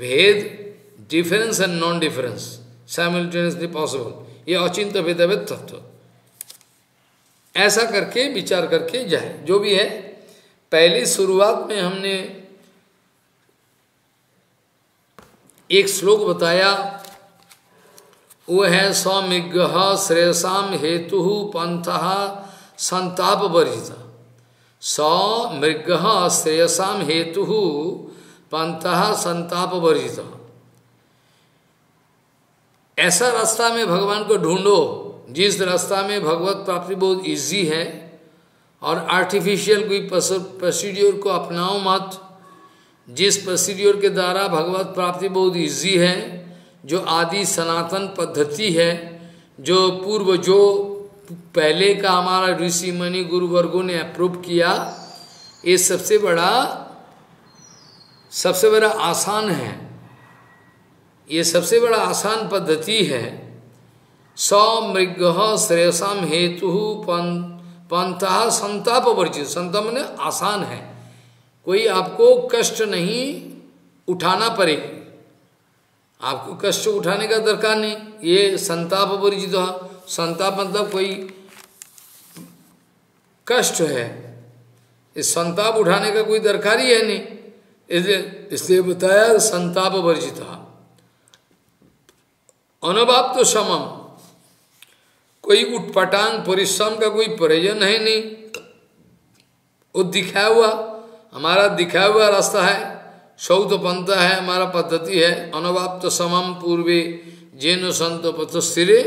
भेद difference and non difference simultaneously possible, ये अचिंत्य भेदाभेद तत्व। ऐसा करके विचार करके जाए। जो भी है, पहली शुरुआत में हमने एक श्लोक बताया, वो है सौमिग्रह श्रेयसाम हेतु पंथः संताप वर्जिता। सौमिग्रह श्रेयसाम हेतु पंथः संताप वर्जिता। ऐसा रास्ता में भगवान को ढूंढो जिस रास्ता में भगवत प्राप्ति बहुत इजी है, और आर्टिफिशियल कोई प्रोसीड्योर को अपनाओ मत, जिस प्रोसीड्योर के द्वारा भगवत प्राप्ति बहुत इजी है, जो आदि सनातन पद्धति है, जो पूर्व जो पहले का हमारा ऋषि मुनि गुरु वर्गों ने अप्रूव किया, ये सबसे बड़ा सबसे बड़ा आसान है, ये सबसे बड़ा आसान पद्धति है। सौमृगः श्रेयसाम हेतु पंथः संताप वर्जित। संताप माने आसान है, कोई आपको कष्ट नहीं उठाना पड़ेगा, आपको कष्ट उठाने का दरकार नहीं। ये संताप वर्जित। संताप मतलब कोई कष्ट है, इस संताप उठाने का कोई दरकार ही है नहीं, इसलिए इसलिए बताया संताप वर्जित। अनवाप्त तो समम, कोई उटपटांग परिश्रम का कोई प्रयोजन है नहीं, वो दिखाया हुआ हमारा दिखाया हुआ रास्ता है, शौत पंथा है, हमारा पद्धति है। अनवाप्त समम पूर्वे जैनो संतो पथ स्थिरे,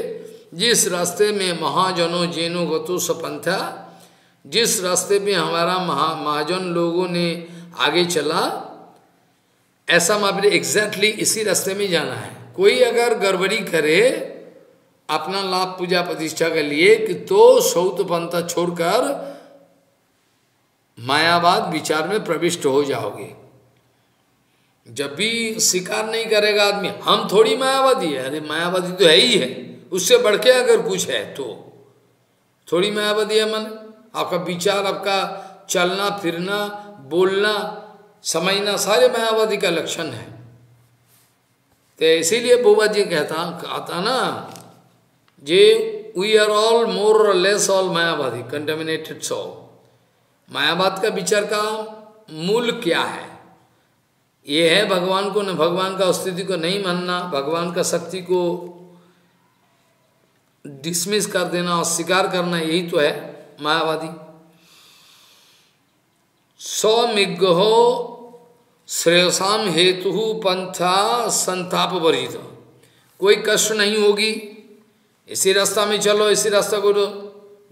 जिस रास्ते में महाजनों जैनो गतो सपंथा, जिस रास्ते में हमारा महा महाजन लोगों ने आगे चला, ऐसा मापे एग्जैक्टली इसी रास्ते में जाना है। कोई अगर गड़बड़ी करे अपना लाभ पूजा प्रतिष्ठा के लिए कि तो शौत पंथा छोड़कर मायावाद विचार में प्रविष्ट हो जाओगे। जब भी स्वीकार नहीं करेगा आदमी, हम थोड़ी मायावादी है, अरे मायावादी तो है ही है, उससे बढ़ के अगर कुछ है तो थोड़ी मायावादी है। मन आपका विचार, आपका चलना फिरना, बोलना, समझना सारे मायावादी का लक्षण है। तो इसीलिए बुबा जी कहता कहता ना जे we are all more or less all मायावादी, कंटेमिनेटेड सोल। मायावाद का विचार का मूल क्या है? ये है भगवान को न, भगवान का अस्तित्व को नहीं मानना, भगवान का शक्ति को डिसमिस कर देना, अस्वीकार करना, यही तो है मायावादी। सौमिग्रहो श्रेयसाम हेतु पंथा संताप वर्जित। कोई कष्ट नहीं होगी, इसी रास्ता में चलो, इसी रास्ता को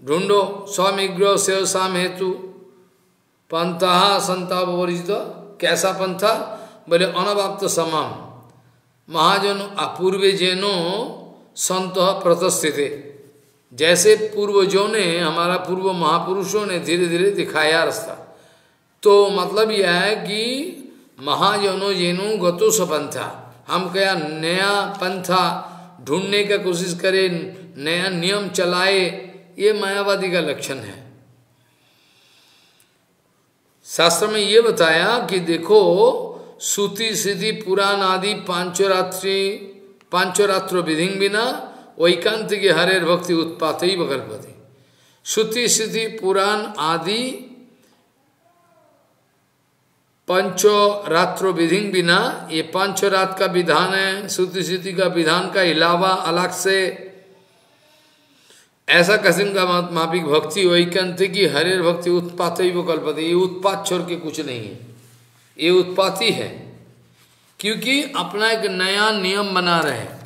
ढूंढो। सौमिग्रह श्रेयसाम हेतु पंथा संताप वर्जित। कैसा पंथा? बोले अनवाप्त समाम, महाजन अपूर्वे जैनो संत प्रतिष्ठित। जैसे पूर्वजों ने, हमारा पूर्व महापुरुषों ने धीरे धीरे दिखाया रास्ता, तो मतलब यह है कि महाजनों जैनो गतो सपंथा। हम क्या नया पंथा ढूंढने का कोशिश करें, नया नियम चलाए, ये मायावादी का लक्षण है। शास्त्र में ये बताया कि देखो सूति सिद्धि पुराण आदि पांचोरात्रि पांचोरात्रो विधिंग बिना वैकांत के हरेर भक्ति उत्पात ही बगरपति श्रुति सिद्धि पुराण आदि पंचो रात्रो विधिंग बिना, ये पांचो रात का विधान है, श्रुति सिद्धि का विधान का अलावा अलग से ऐसा कसिम का मापिक भक्ति वैकंत की हरेर भक्ति उत्पात ही वो कल्पते। ये उत्पात छोड़ के कुछ नहीं है, ये उत्पाती है, क्योंकि अपना एक नया नियम बना रहे हैं,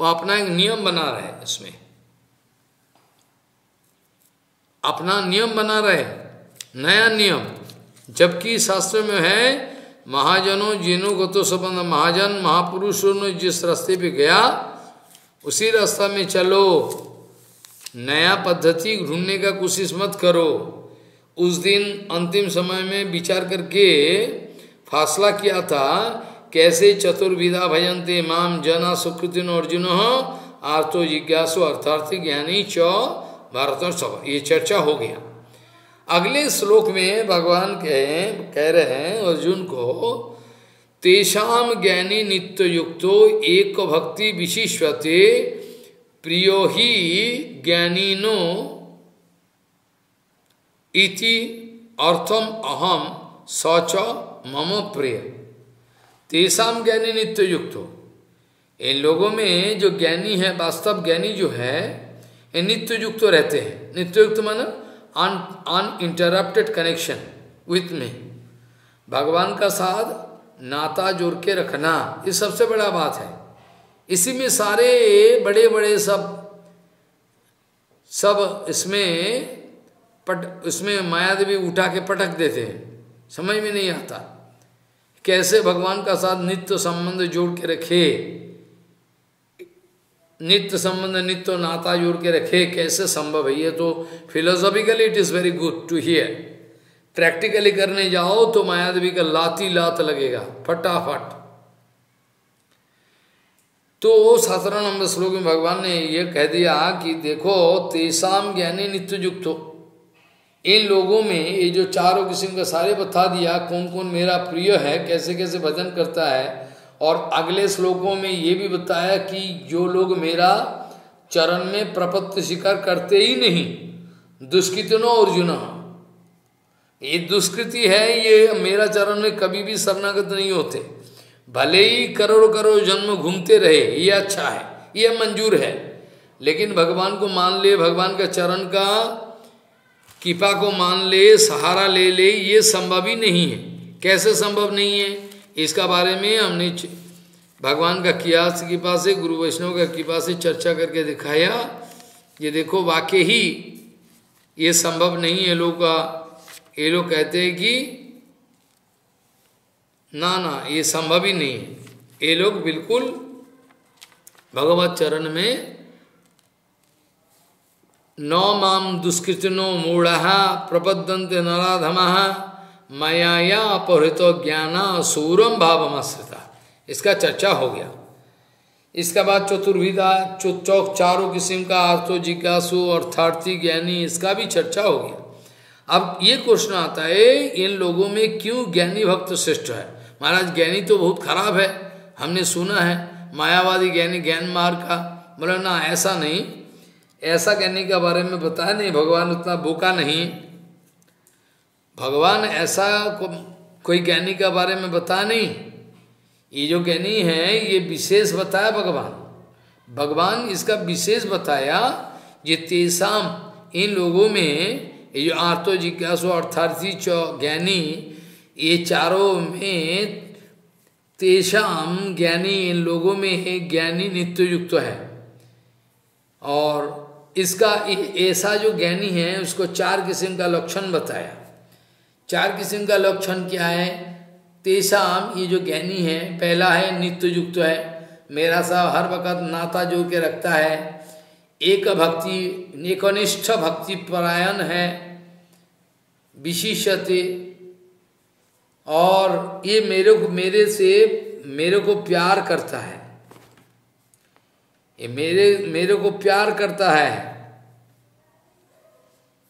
वो अपना एक नियम बना रहे हैं, इसमें अपना नियम बना रहे, नया नियम। जबकि शास्त्र में है महाजनों जिनों को तो संबंध, महाजन महापुरुषों ने जिस रास्ते पे गया उसी रास्ता में चलो, नया पद्धति ढूंढने का कोशिश मत करो। उस दिन अंतिम समय में विचार करके फैसला किया था कैसे चतुर्विधा भजन्ते माम जना सुकृतिन अर्जुन आर्तो जिज्ञासु अर्थार्थी ज्ञानी च भारत सब, ये चर्चा हो गया। अगले श्लोक में भगवान कह कह रहे हैं अर्जुन को, तेषाम ज्ञानी नित्य युक्तो एक भक्ति विशिष्यते प्रियो ही ज्ञानीनो इति अर्थम अहम सच मम प्रिय। तेषाम ज्ञानी नित्य युक्तो, इन लोगों में जो ज्ञानी है, वास्तव ज्ञानी जो है, ये नित्य युक्त रहते हैं। नित्य युक्त माने un uninterrupted connection with me, भगवान का साथ नाता जोड़ के रखना, ये सबसे बड़ा बात है। इसी में सारे बड़े बड़े सब सब इसमें पट इसमें मायादेवी उठा के पटक देते हैं, समझ में नहीं आता कैसे भगवान का साथ नित्य संबंध जोड़ के रखे, नित्य संबंध नित्य नाता जोड़ के रखे, कैसे संभव है। ये तो philosophically it is very good to hear, practically करने जाओ तो मायादेवी का लाती लात लगेगा फटाफट। तो सत्रह नंबर श्लोक में भगवान ने ये कह दिया कि देखो तेषाम ज्ञानी नित्य युक्तो, इन लोगों में ये जो चारों किस्म का सारे बता दिया कौन कौन मेरा प्रिय है, कैसे कैसे भजन करता है। और अगले श्लोकों में ये भी बताया कि जो लोग मेरा चरण में प्रपत्ति स्वीकार करते ही नहीं, दुष्कृतिनो अर्जुन, ये दुष्कृति है, ये मेरा चरण में कभी भी शरणागत नहीं होते, भले ही करोड़ों करोड़ों जन्म घूमते रहे, ये अच्छा है, ये मंजूर है, लेकिन भगवान को मान ले, भगवान का चरण का कृपा को मान ले, सहारा ले ले, ये संभव ही नहीं है। कैसे संभव नहीं है, इसका बारे में हमने भगवान का किया कृपा से, गुरु वैष्णव का कृपा से चर्चा करके दिखाया। ये देखो वाकई ही ये संभव नहीं है लोग का, ये लोग कहते हैं कि ना ना ये संभव ही नहीं है, ये लोग बिल्कुल भगवत चरण में नौ माम दुष्कृतिनो मूढ़ा प्रपद्यन्ते नराधमाः मायाया अपहृतो ज्ञाना सूरम भावमाश्रिता, इसका चर्चा हो गया। इसका बाद चतुर्विधा चौक चारों किस्म का अर्थो जिज्ञासु अर्थार्थी ज्ञानी, इसका भी चर्चा हो गया। अब ये क्वेश्चन आता है इन लोगों में क्यों ज्ञानी भक्त श्रेष्ठ है। महाराज ज्ञानी तो बहुत खराब है, हमने सुना है मायावादी ज्ञानी ज्ञान मार का, बोला ना ऐसा नहीं, ऐसा ज्ञानी के बारे में बताया नहीं, भगवान उतना बोका नहीं, भगवान ऐसा को, कोई ज्ञानी के बारे में बताया नहीं। ये जो ज्ञानी है ये विशेष बताया भगवान, भगवान इसका विशेष बताया। ये तेषाम, इन लोगों में ये जो आर्तो जिज्ञासु अर्थार्थी च ज्ञानी, ये चारों में तेषाम ज्ञानी, इन लोगों में है ज्ञानी नित्य युक्त है। और इसका ऐसा जो ज्ञानी है उसको चार किस्म का लक्षण बताया। चार किस्म का लक्षण क्या है तेषाम, ये जो ज्ञानी है, पहला है नित्य युक्त है, मेरा साहब हर वक्त नाता जोड़ के रखता है, एक भक्ति एकनिष्ठ भक्ति परायण है विशिष्यते, और ये मेरे को मेरे से मेरे को प्यार करता है, ये मेरे मेरे को प्यार करता है,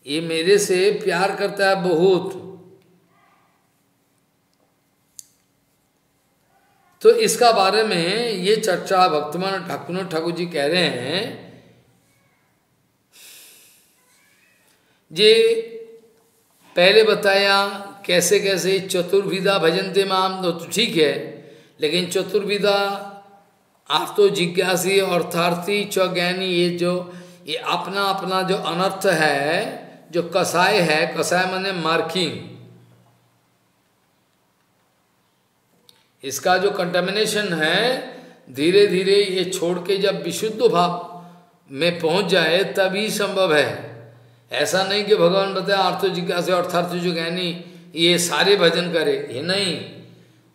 ये मेरे से प्यार करता है बहुत, तो इसका बारे में ये चर्चा भक्ति विनोद ठाकुर ठाकुर जी कह रहे हैं जे पहले बताया कैसे कैसे चतुर्विधा भजनते माम, तो ठीक है, लेकिन चतुर्विधा आप तो जिज्ञासी अर्थार्थी चौज्ञानी, ये जो ये अपना अपना जो अनर्थ है, जो कसाय है, कसाय माने मार्किंग, इसका जो कंटामिनेशन है धीरे धीरे ये छोड़ के जब विशुद्ध भाव में पहुंच जाए तभी संभव है। ऐसा नहीं कि भगवान बताया आर्थ जिज्ञासी अर्थार्थी जो ज्ञानी ये सारे भजन करे, ये नहीं।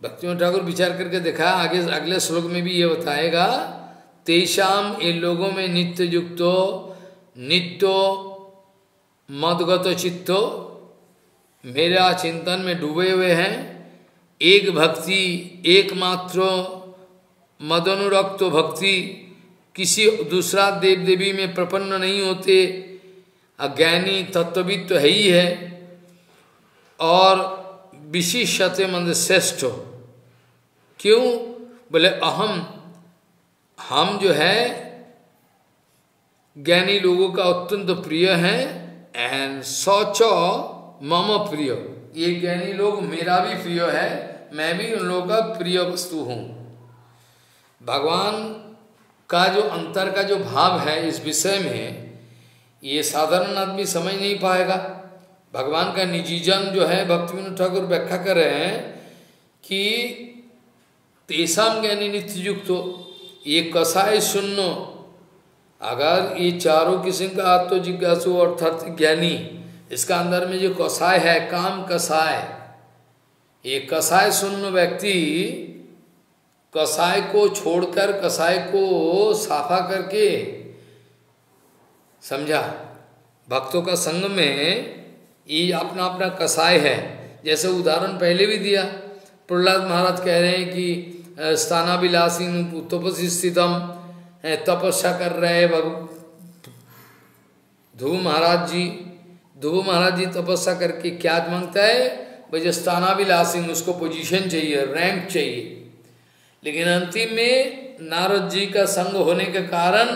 भक्ति विनोद ठाकुर विचार करके देखा, आगे अगले श्लोक में भी ये बताएगा, तेषाम इन लोगों में नित्य युक्तो नित्यो मदगत चित्तो, मेरा चिंतन में डूबे हुए हैं, एक भक्ति एकमात्र मदनुरक्त भक्ति, किसी दूसरा देव देवी में प्रपन्न नहीं होते, अज्ञानी तत्वविद तो है ही है, और विशिष्यते मंद श्रेष्ठ। क्यों बोले अहम, हम जो है ज्ञानी लोगों का अत्यंत प्रिय है, एंड सौच मम प्रिय, ये ज्ञानी लोग मेरा भी प्रिय है, मैं भी उन लोगों का प्रिय वस्तु हूँ। भगवान का जो अंतर का जो भाव है इस विषय में ये साधारण आदमी समझ नहीं पाएगा। भगवान का निजीजन जो है भक्ति विनोद ठाकुर व्याख्या कर रहे हैं कि तेसाम ज्ञानी नित्य युक्त हो, ये कसाय सुनो, अगर ये चारों किस्म का आत्म जिज्ञासु अर्थात ज्ञानी, इसका अंदर में जो कसाय है काम कसाय, ये कसाय सुनो व्यक्ति कसाय को छोड़कर कसाय को साफा करके समझा भक्तों का संग में ये अपना अपना कसाय है। जैसे उदाहरण पहले भी दिया, प्रहलाद महाराज कह रहे हैं कि स्थानाभिलाषी तपसी स्थितम, तपस्या कर रहे ध्रुव महाराज जी, ध्रुव महाराज जी तपस्या करके क्या मांगता है, वजह स्थानाभिलाषी, उसको पोजीशन चाहिए, रैंक चाहिए, लेकिन अंतिम में नारद जी का संग होने के कारण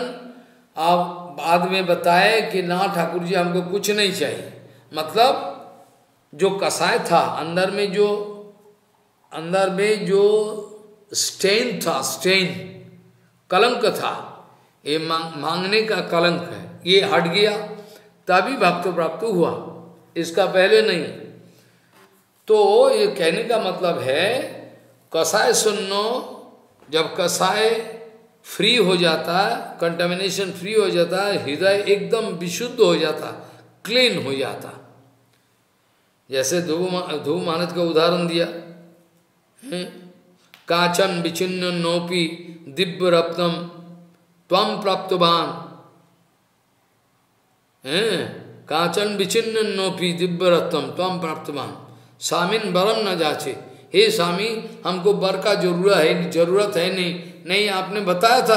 आप बाद में बताए कि ना ठाकुर जी हमको कुछ नहीं चाहिए। मतलब जो कसाय था अंदर में, जो अंदर में जो स्टेन था, स्टेन कलंक था, ये मांग, मांगने का कलंक है, ये हट गया तभी भक्त प्राप्त हुआ, इसका पहले नहीं। तो ये कहने का मतलब है कसाय सुनो, जब कसाय फ्री हो जाता, कंटामिनेशन फ्री हो जाता, हृदय एकदम विशुद्ध हो जाता, क्लीन हो जाता। जैसे ध्रुव महाराज का उदाहरण दिया, काचन विचिन्न नोपी दिव्य रत्नम त्वम प्राप्तवान, काचन विचिन्न नोपी दिव्य रत्नम त्वम प्राप्तवान स्वामीन बरम न जाचे, हे स्वामी हमको बर का जरूरत है जरूरत है नहीं, नहीं आपने बताया था,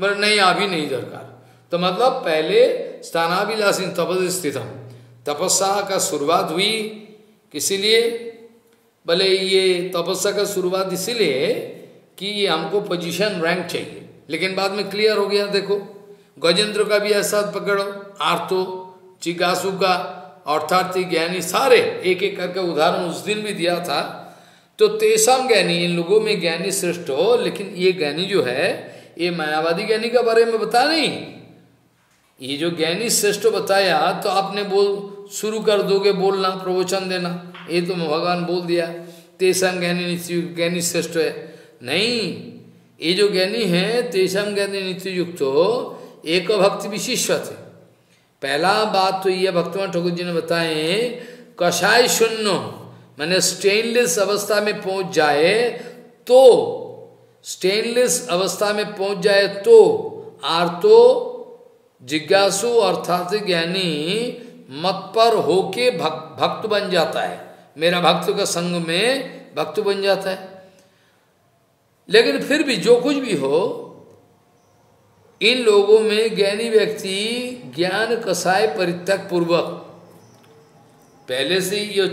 बर नहीं अभी नहीं दरकार। तो मतलब पहले स्थानाभिलाषी तपस स्थितम, तपस्या का शुरुआत हुई, किसीलिए भले ये तपस्या का शुरुआत इसीलिए कि ये हमको पोजीशन रैंक चाहिए, लेकिन बाद में क्लियर हो गया। देखो गजेंद्र का भी ऐसा पकड़ो, आर्तो जिज्ञासु का अर्थार्थी ज्ञानी, सारे एक एक करके उदाहरण उस दिन भी दिया था। तो तेषाम ज्ञानी, इन लोगों में ज्ञानी श्रेष्ठ हो, लेकिन ये ज्ञानी जो है ये मायावादी ज्ञानी के बारे में बता नहीं, ये जो ज्ञानी श्रेष्ठ बताया, तो आपने बोल शुरू कर दोगे बोलना प्रवचन देना, ये तो भगवान बोल दिया तेषाम ज्ञानी नित्य ज्ञानी श्रेष्ठ है, नहीं, ये जो ज्ञानी है तेषाम ज्ञानी नित्य युक्त हो, एक भक्ति विशिष्य थे। पहला बात तो ये भक्ति विनोद ठाकुर जी ने बताए कषाय शून्य मैंने स्टेनलेस अवस्था में पहुंच जाए, तो स्टेनलेस अवस्था में पहुंच जाए तो आर्तो जिज्ञासु अर्थात ज्ञानी मतपर होके भक्त भक्त बन जाता है, मेरा भक्त का संग में भक्त बन जाता है। लेकिन फिर भी जो कुछ भी हो, इन लोगों में ज्ञानी व्यक्ति ज्ञान कसाय परित्यक्त पूर्वक पहले से ये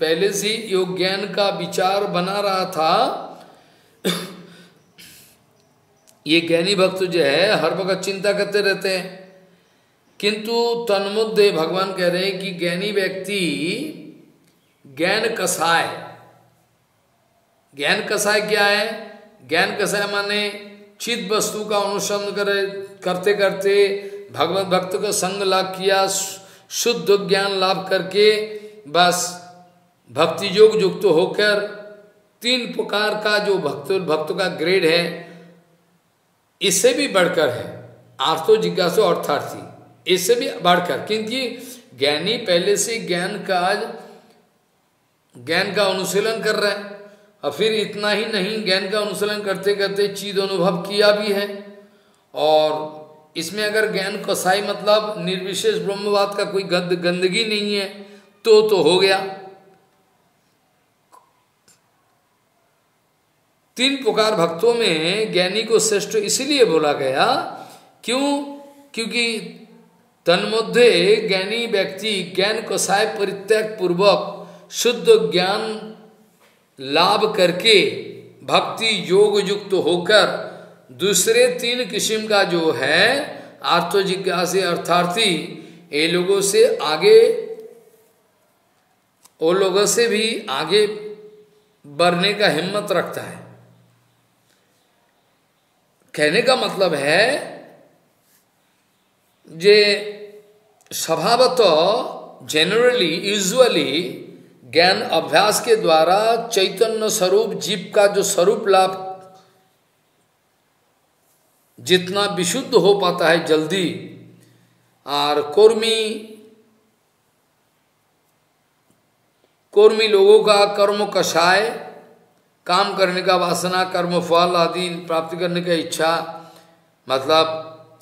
पहले से योग ज्ञान का विचार बना रहा था ये ज्ञानी भक्त जो है हर वक्त चिंता करते रहते हैं, किंतु तन्मुद्दे भगवान कह रहे हैं कि ज्ञानी व्यक्ति ज्ञान कसाय, ज्ञान कसाय क्या है? ज्ञान कसाय माने चित वस्तु का अनुसंधान करे करते करते भगवत भक्त का संग लाभ किया, शुद्ध ज्ञान लाभ करके बस भक्ति योग युक्त होकर तीन प्रकार का जो भक्त भक्तों का ग्रेड है इससे भी बढ़कर है, आर्थो जिज्ञासु अर्थार्थी, इससे भी बढ़कर, क्योंकि ज्ञानी पहले से ज्ञान का ज्ञान का अनुशीलन कर रहा है और फिर इतना ही नहीं, ज्ञान का अनुशीलन करते करते चीज अनुभव किया भी है। और इसमें अगर ज्ञान कसाई मतलब निर्विशेष ब्रह्मवाद का कोई गंद गंदगी नहीं है तो तो हो गया। तीन प्रकार भक्तों में ज्ञानी को श्रेष्ठ इसलिए बोला गया, क्यों? क्योंकि तन्मध्ये ज्ञानी व्यक्ति ज्ञान कसाय परित्याग पूर्वक शुद्ध ज्ञान लाभ करके भक्ति योग युक्त होकर दूसरे तीन किस्म का जो है आर्थो जिज्ञासी अर्थार्थी, ये लोगों से आगे वो लोगों से भी आगे बढ़ने का हिम्मत रखता है। कहने का मतलब है जे स्वभावतः जनरली यूजुअली ज्ञान अभ्यास के द्वारा चैतन्य स्वरूप जीव का जो स्वरूप लाभ जितना विशुद्ध हो पाता है जल्दी, और कर्मी कर्मी लोगों का कर्म कषाय, काम करने का वासना, कर्म फल आदि प्राप्त करने का इच्छा, मतलब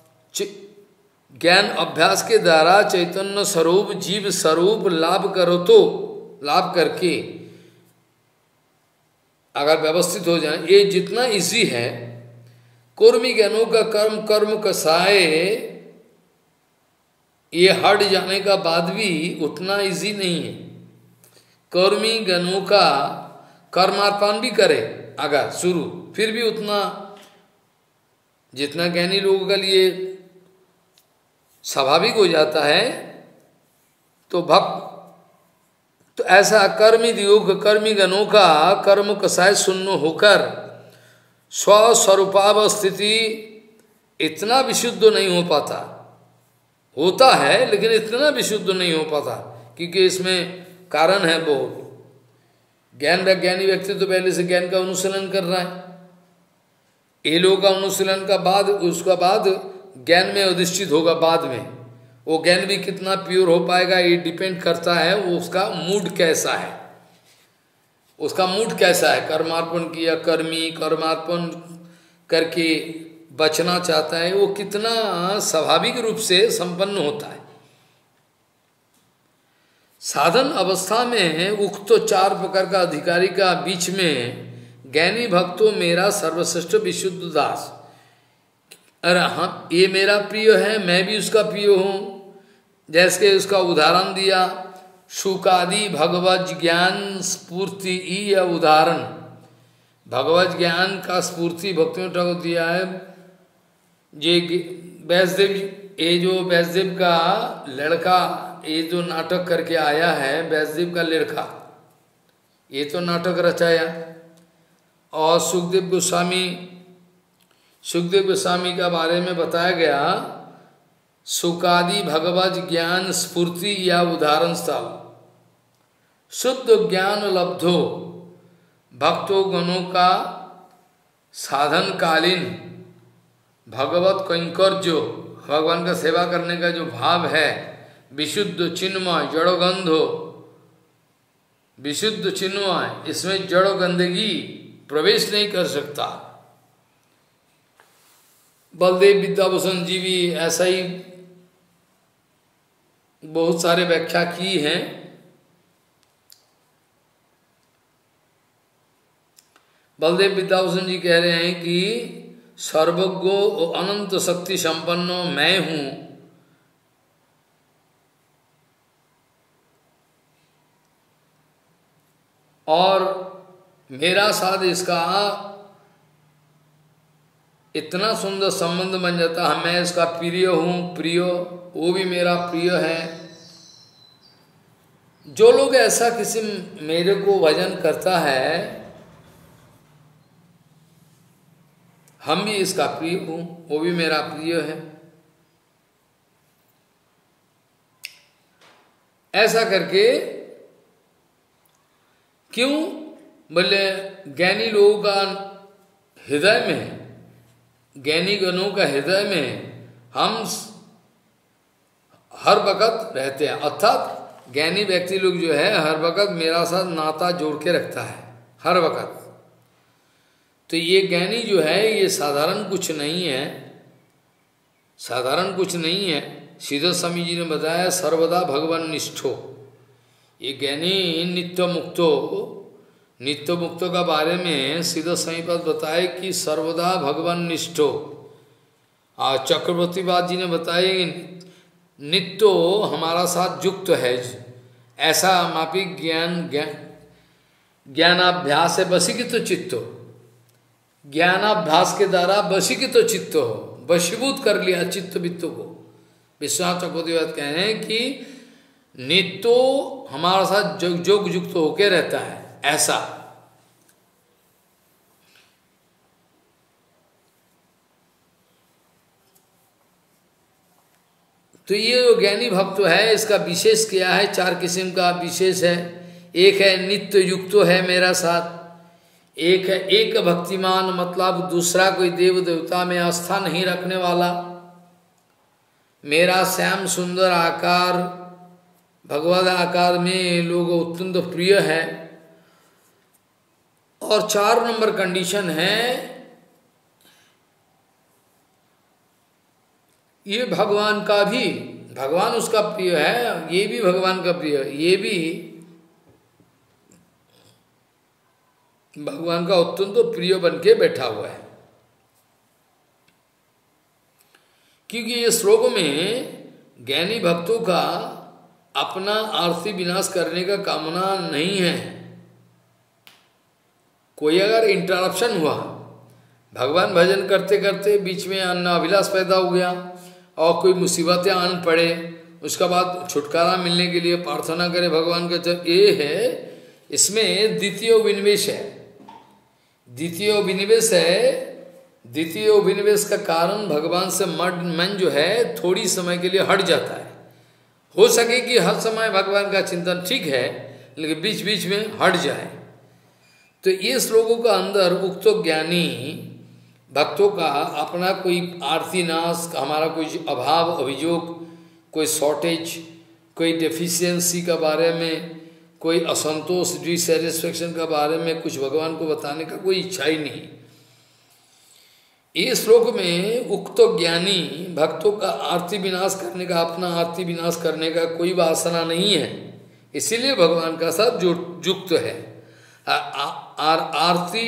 ज्ञान अभ्यास के द्वारा चैतन्य स्वरूप जीव स्वरूप लाभ करो तो लाभ करके अगर व्यवस्थित हो जाए, ये जितना इजी है कर्मी ज्ञानों का कर्म कर्म कसाय ये हट जाने का बाद भी उतना इजी नहीं है। कर्मी ज्ञानों का कर्मार्पण भी करे अगर शुरू, फिर भी उतना जितना ज्ञानी लोगों के लिए स्वाभाविक हो जाता है, तो भक्त तो ऐसा कर्मी योग कर्मी गणों का कर्म कसाय शून्य होकर स्वस्वरूपावस्थिति इतना विशुद्ध नहीं हो पाता, होता है लेकिन इतना विशुद्ध नहीं हो पाता, क्योंकि इसमें कारण है बहुत। ज्ञान वैज्ञानिक व्यक्ति तो पहले से ज्ञान का अनुशीलन कर रहा है, ये लोग का अनुशीलन का बाद उसका बाद ज्ञान में अधिष्ठित होगा, बाद में वो ज्ञान भी कितना प्योर हो पाएगा ये डिपेंड करता है वो उसका मूड कैसा है, उसका मूड कैसा है। कर्मार्पण किया, कर्मी कर्मार्पण करके बचना चाहता है, वो कितना स्वाभाविक रूप से संपन्न होता है। साधन अवस्था में उक्त चार प्रकार का अधिकारी का बीच में ज्ञानी भक्तों मेरा सर्वश्रेष्ठ विशुद्ध दास, अरे हाँ ये मेरा प्रिय है, मैं भी उसका प्रिय हूँ। जैसे उसका उदाहरण दिया शुकादि भगवत ज्ञान स्फूर्ति, यह उदाहरण भगवत ज्ञान का स्फूर्ति भक्तों ने दिया है। ये वैषदेव, ये जो वैषदेव का लड़का ये जो नाटक करके आया है, वैषदेव का लड़का ये तो नाटक रचाया, और शुकदेव गोस्वामी शुकदेव गोस्वामी का बारे में बताया गया सुकादि भगवत ज्ञान स्फूर्ति या उदाहरण स्थल। शुद्ध ज्ञान लब्धो भक्तों गणों का साधन कालीन भगवत कंकर, जो भगवान का सेवा करने का जो भाव है, विशुद्ध चिन्मय जड़ोगंधो विशुद्ध चिन्मय, इसमें जड़ो गंदगी प्रवेश नहीं कर सकता। बलदेव विद्याभूषण जी भी ऐसा ही बहुत सारे व्याख्या की हैं। बलदेव विद्याभूषण जी कह रहे हैं कि सर्वज्ञ और अनंत शक्ति संपन्न मैं हूँ, और मेरा साथ इसका इतना सुंदर संबंध बन जाता है, मैं इसका प्रिय हूँ, प्रिय, वो भी मेरा प्रिय है। जो लोग ऐसा किसी मेरे को भजन करता है, हम भी इसका प्रिय हूँ, वो भी मेरा प्रिय है, ऐसा करके। क्यों? बोले ज्ञानी लोगों का हृदय में, ज्ञानी गणों का हृदय में हम हर वक्त रहते हैं, अर्थात ज्ञानी व्यक्ति लोग जो है हर वक्त मेरा साथ नाता जोड़ के रखता है हर वक्त। तो ये ज्ञानी जो है ये साधारण कुछ नहीं है, साधारण कुछ नहीं है। सीधा स्वामी जी ने बताया सर्वदा भगवान निष्ठो। ये ज्ञानी नित्य मुक्तो, नित्य मुक्तों का बारे में सीधा स्वामी पाद बताए कि सर्वदा भगवान निष्ठो। और चक्रवर्ती पाद जी ने बताया नित्यो हमारा साथ युक्त है, ऐसा मापी ज्ञान ज्ञान ज्ञानाभ्यास है वशीकृत चित्तो, ज्ञानाभ्यास के द्वारा वशीकृत चित्तो हो, वशीभूत कर लिया चित्त वित्त को। विश्वनाथ चक्रवर्ती पाद कह रहे हैं कि नित्यो हमारा साथ योग युक्त होके रहता है, ऐसा। तो ये जो ज्ञानी भक्त है इसका विशेष क्या है? चार किस्म का विशेष है। एक है नित्य युक्त है मेरा साथ, एक है एक भक्तिमान, मतलब दूसरा कोई देव देवता में आस्था नहीं रखने वाला। मेरा श्याम सुंदर आकार, भगवद आकार में लोग अत्यंत प्रिय है। और चार नंबर कंडीशन है ये भगवान का भी, भगवान उसका प्रिय है, ये भी भगवान का प्रिय, ये भी भगवान का अत्यंत प्रिय बन के बैठा हुआ है। क्योंकि ये श्लोक में ज्ञानी भक्तों का अपना आर्थिक विनाश करने का कामना नहीं है। कोई अगर इंटरप्शन हुआ, भगवान भजन करते करते बीच में अन्ना अभिलाष पैदा हो गया और कोई मुसीबतें आन पड़े, उसका बाद छुटकारा मिलने के लिए प्रार्थना करे भगवान के चरण, ये है इसमें द्वितीय विनिवेश है। द्वितीय विनिवेश है, द्वितीय विनिवेश का कारण भगवान से मन मन जो है थोड़ी समय के लिए हट जाता है। हो सके कि हर समय भगवान का चिंतन ठीक है, लेकिन बीच बीच में हट जाए। तो ये श्लोकों का अंदर उक्त ज्ञानी भक्तों का अपना कोई आर्थिक नाश, हमारा कोई अभाव अभियोग, कोई शॉर्टेज, कोई डेफिशिएंसी का बारे में, कोई असंतोष डिससेटिस्फेक्शन का बारे में कुछ भगवान को बताने का कोई इच्छा ही नहीं। इस श्लोक में उक्त ज्ञानी भक्तों का आर्थिक विनाश करने का, अपना आर्थिक विनाश करने का कोई वासना नहीं है, इसीलिए भगवान का साथ युक्त है। आर आरती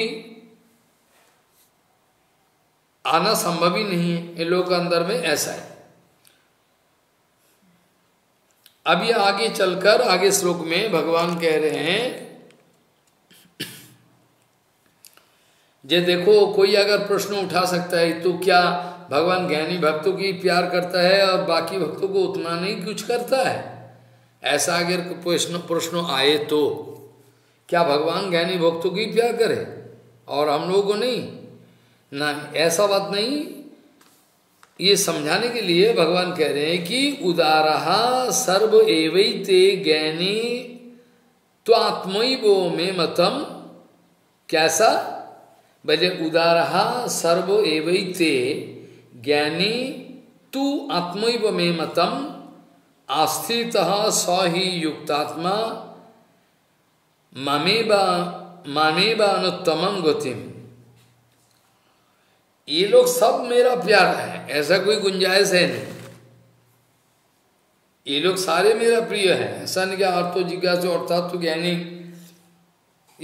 आना संभव ही नहीं है इन लोगों के अंदर में, ऐसा है। अब ये आगे चलकर आगे श्लोक में भगवान कह रहे हैं, जे देखो कोई अगर प्रश्न उठा सकता है तो क्या भगवान ज्ञानी भक्तों की प्यार करता है और बाकी भक्तों को उतना नहीं कुछ करता है? ऐसा अगर प्रश्न प्रश्न आए तो क्या भगवान ज्ञानी भक्तों की प्यार करे और हम लोगों को नहीं? ना, ऐसा बात नहीं। ये समझाने के लिए भगवान कह रहे हैं कि उदारहा सर्व एवैते ज्ञानी त्वात्मैव मे मतम। कैसा? भले उदारहा सर्व एवैते ज्ञानी तू आत्मैव मे मतम आस्थितः स हि युक्तात्मा मामेबा मामेबा अनुत्तमं गतिम। ये लोग सब मेरा प्यारा है, ऐसा कोई गुंजाइश है नहीं। ये लोग सारे मेरा प्रिय है, ऐसा नहीं कि आर्तो जिज्ञासु और तत्व ज्ञानी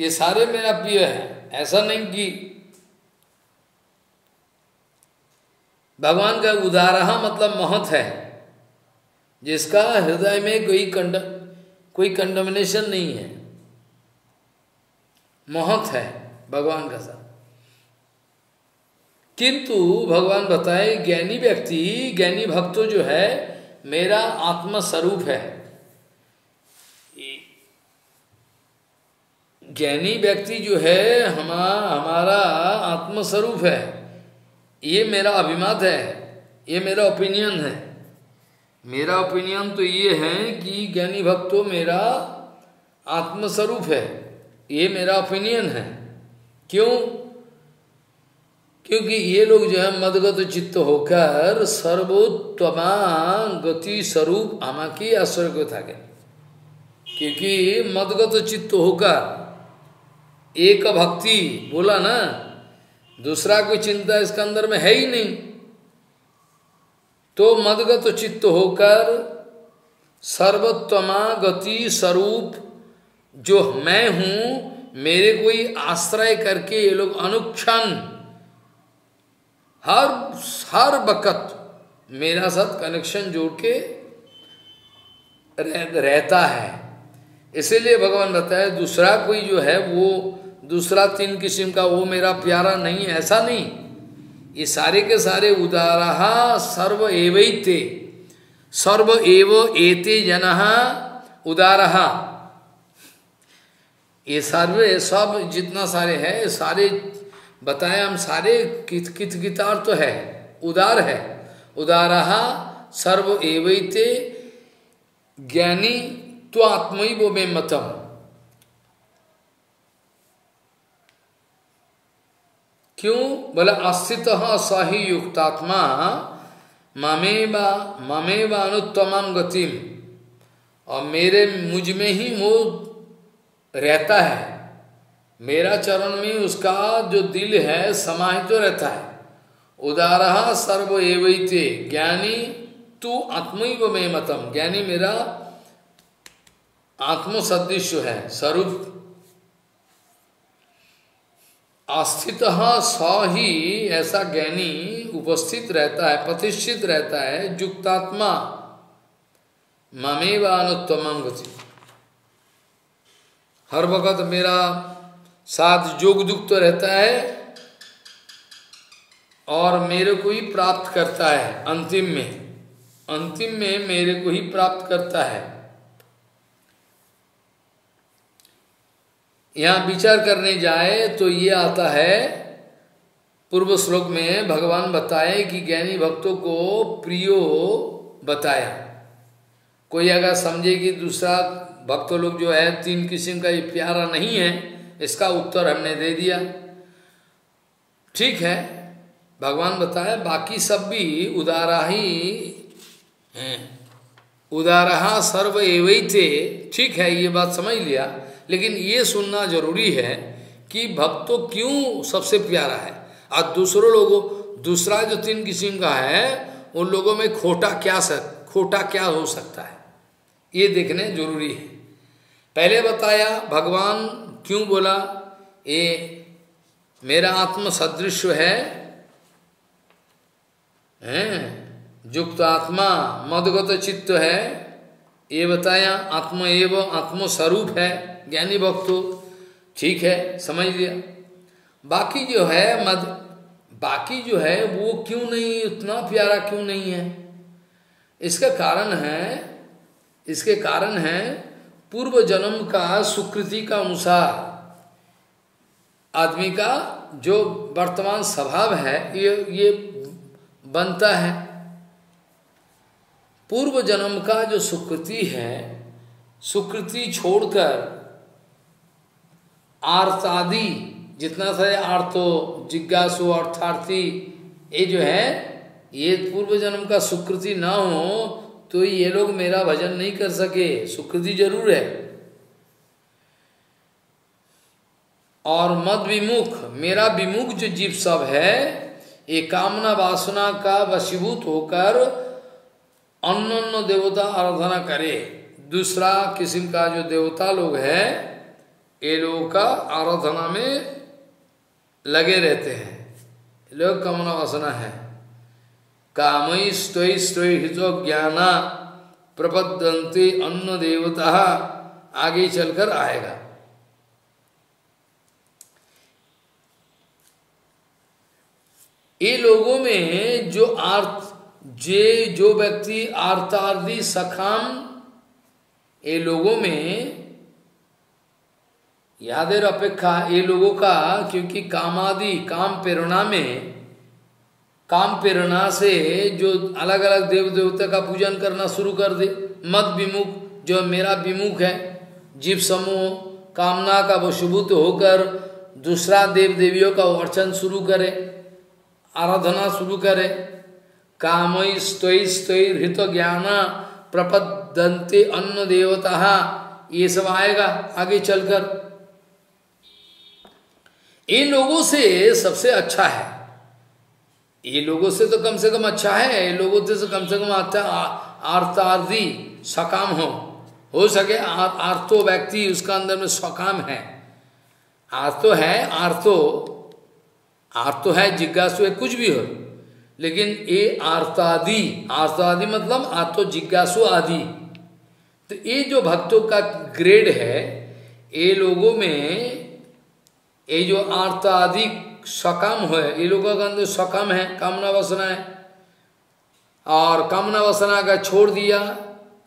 ये सारे मेरा प्रिय है, ऐसा नहीं। कि भगवान का उदारहा मतलब महत है, जिसका हृदय में कोई कंड कोई कंडमनेशन नहीं है, महत है भगवान का साथ। किंतु भगवान बताए ज्ञानी व्यक्ति ज्ञानी भक्तों जो है मेरा आत्मा स्वरूप है। ज्ञानी व्यक्ति जो है हमा हमारा आत्म स्वरूप है, ये मेरा अभिमत है, ये मेरा ओपिनियन है। मेरा ओपिनियन तो ये है कि ज्ञानी भक्तों मेरा आत्म स्वरूप है, ये मेरा ओपिनियन है। क्यों? क्योंकि ये लोग जो है मदगत चित्त होकर सर्वोत्तमा गति स्वरूप आमा की आश्रय को था। क्योंकि मदगत चित्त होकर एक भक्ति बोला ना, दूसरा कोई चिंता इसके अंदर में है ही नहीं। तो मदगत चित्त होकर सर्वोत्तमा गति स्वरूप जो मैं हूँ, मेरे कोई आश्रय करके ये लोग अनुक्षण हर हर वक्त मेरा साथ कनेक्शन जोड़ के रह, रहता है। इसीलिए भगवान बताए दूसरा कोई जो है वो दूसरा तीन किस्म का वो मेरा प्यारा नहीं, ऐसा नहीं। ये सारे के सारे उदारा सर्व एव ते सर्व एव एते जनः उदारा, ये सर्वे सब जितना सारे है सारे बताएं, हम सारे कित कित गितार तो है, उदार है। उदारहा सर्व एवैते ज्ञानी तो आत्मैव मे मतम। क्यों बोला? अस्थितः साहि युक्तात्मा ममेवा ममेवा अनुत्तमं गतिम, और मेरे मुझ में ही वो रहता है। मेरा चरण में उसका जो दिल है समाहित तो रहता है। उदारहा सर्व एवैते ज्ञानी तू आत्मैव मे मतम, ज्ञानी मेरा आत्मसदृश है स्वरूप। आस्थितः स ही ऐसा ज्ञानी उपस्थित रहता है, प्रतिष्ठित रहता है। युक्तात्मा ममेव अनुत्तमं गति, हर वक्त मेरा साथ जोग दुख तो रहता है और मेरे को ही प्राप्त करता है। अंतिम में अंतिम में मेरे को ही प्राप्त करता है। यहाँ विचार करने जाए तो ये आता है पूर्व श्लोक में भगवान बताए कि ज्ञानी भक्तों को प्रियो बताया। कोई अगर समझे कि दूसरा भक्त लोग जो है तीन किस्म का ये प्यारा नहीं है, इसका उत्तर हमने दे दिया, ठीक है। भगवान बताए बाकी सब भी उदारा ही हैं, उदारा सर्व एवैते, ठीक है, ये बात समझ लिया। लेकिन ये सुनना जरूरी है कि भक्तों क्यों सबसे प्यारा है और दूसरों लोगों दूसरा जो तीन किस्म का है उन लोगों में खोटा क्या सक खोटा क्या हो सकता है, ये देखने जरूरी है। पहले बताया भगवान क्यों बोला, ये मेरा आत्म सदृश है, युक्त आत्मा मदगत चित्त है, ये बताया आत्म एव आत्म स्वरूप है ज्ञानी भक्तों, ठीक है, समझ लिया। बाकी जो है मद बाकी जो है वो क्यों नहीं, उतना प्यारा क्यों नहीं है? इसका कारण है इसके कारण है पूर्व जन्म का सुकृति का अनुसार आदमी का जो वर्तमान स्वभाव है ये ये बनता है। पूर्व जन्म का जो सुकृति है, सुकृति छोड़कर आर्त आदि जितना सारे आर्तो जिज्ञासु अर्थार्थी ये जो है ये पूर्व जन्म का सुकृति ना हो तो ये लोग मेरा भजन नहीं कर सके। सुकृति जरूर है। और मद विमुख मेरा विमुख जो जीव सब है ये कामना वासना का वशीभूत होकर अन्य अन्य देवता आराधना करे। दूसरा किस्म का जो देवता लोग है ये लोगों का आराधना में लगे रहते हैं, लोग कामना वासना है। कामय स्तोय स्तोय हितो ज्ञाना प्रपद्यन्ते अन्य देवता आगे चलकर आएगा। ये लोगों में जो आर्थ जे जो व्यक्ति आर्तार्दी सखाम, ये लोगों में यादेर अपेक्षा ये लोगों का, क्योंकि कामादि काम प्रेरणा में, काम प्रेरणा से जो अलग अलग देव देवता का पूजन करना शुरू कर दे, मत विमुख जो मेरा विमुख है, जीव समूह कामना का वशीभूत होकर दूसरा देव देवियों का अर्चन शुरू करे, आराधना शुरू करे। कामय स्तोय स्तोय हृत ज्ञाना प्रपद्यन्ते अन्य देवता, ये सब आएगा आगे चलकर। इन लोगों से सबसे अच्छा है, ये लोगों से तो कम से कम अच्छा है, ये लोगों से कम से कम आता आर्तार्दी सकाम हो हो सके। आर्तो व्यक्ति उसका अंदर में सकाम है, आर्तो है, आर्तो आर्तो है, जिज्ञासु है, कुछ भी हो, लेकिन ये आर्तादि, आर्तादि मतलब आर्तो जिज्ञासु आदि। तो ये जो भक्तों का ग्रेड है, ये लोगों में ये जो आर्तादि सकाम है, ये लोगों का अंदर सकाम है, कामना वासना है, और कामना वासना का छोड़ दिया।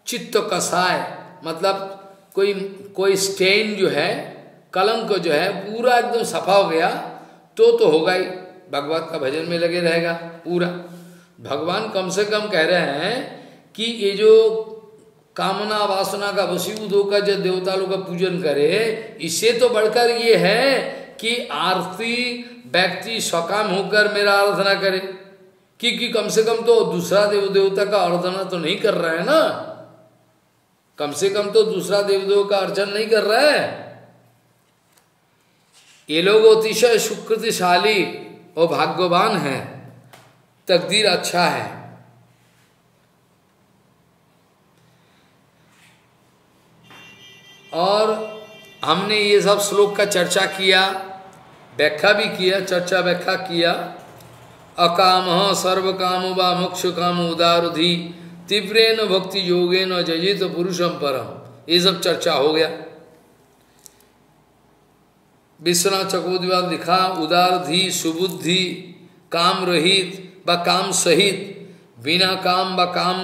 चित्त कसाय मतलब कोई कोई स्टेन जो है, कलंक जो है, पूरा एकदम सफा हो गया तो तो होगा ही, भगवान का भजन में लगे रहेगा पूरा। भगवान कम से कम कह रहे हैं कि ये जो कामना वासना का वशीभूत होकर जो देवता लोग का पूजन करे, इससे तो बढ़कर ये है कि आरती व्यक्ति सकाम होकर मेरा आराधना करे, क्योंकि कम से कम तो दूसरा देव देवता का आराधना तो नहीं कर रहा है ना, कम से कम तो दूसरा देवदेव का अर्चन नहीं कर रहा है। ये लोग अतिशय सुकृतिशाली और भाग्यवान है, तकदीर अच्छा है। और हमने ये सब श्लोक का चर्चा किया, व्याख्या भी किया, चर्चा व्याख्या किया। अकाम सर्व कामो वा मोक्ष कामो उदारुधि तीव्रेन भक्ति योगेन जजित पुरुषम परम, ये सब चर्चा हो गया। विश्वनाथ चक्रवर्ती लिखा उदारधि सुबुद्धि काम रहित व काम सहित, बिना काम व काम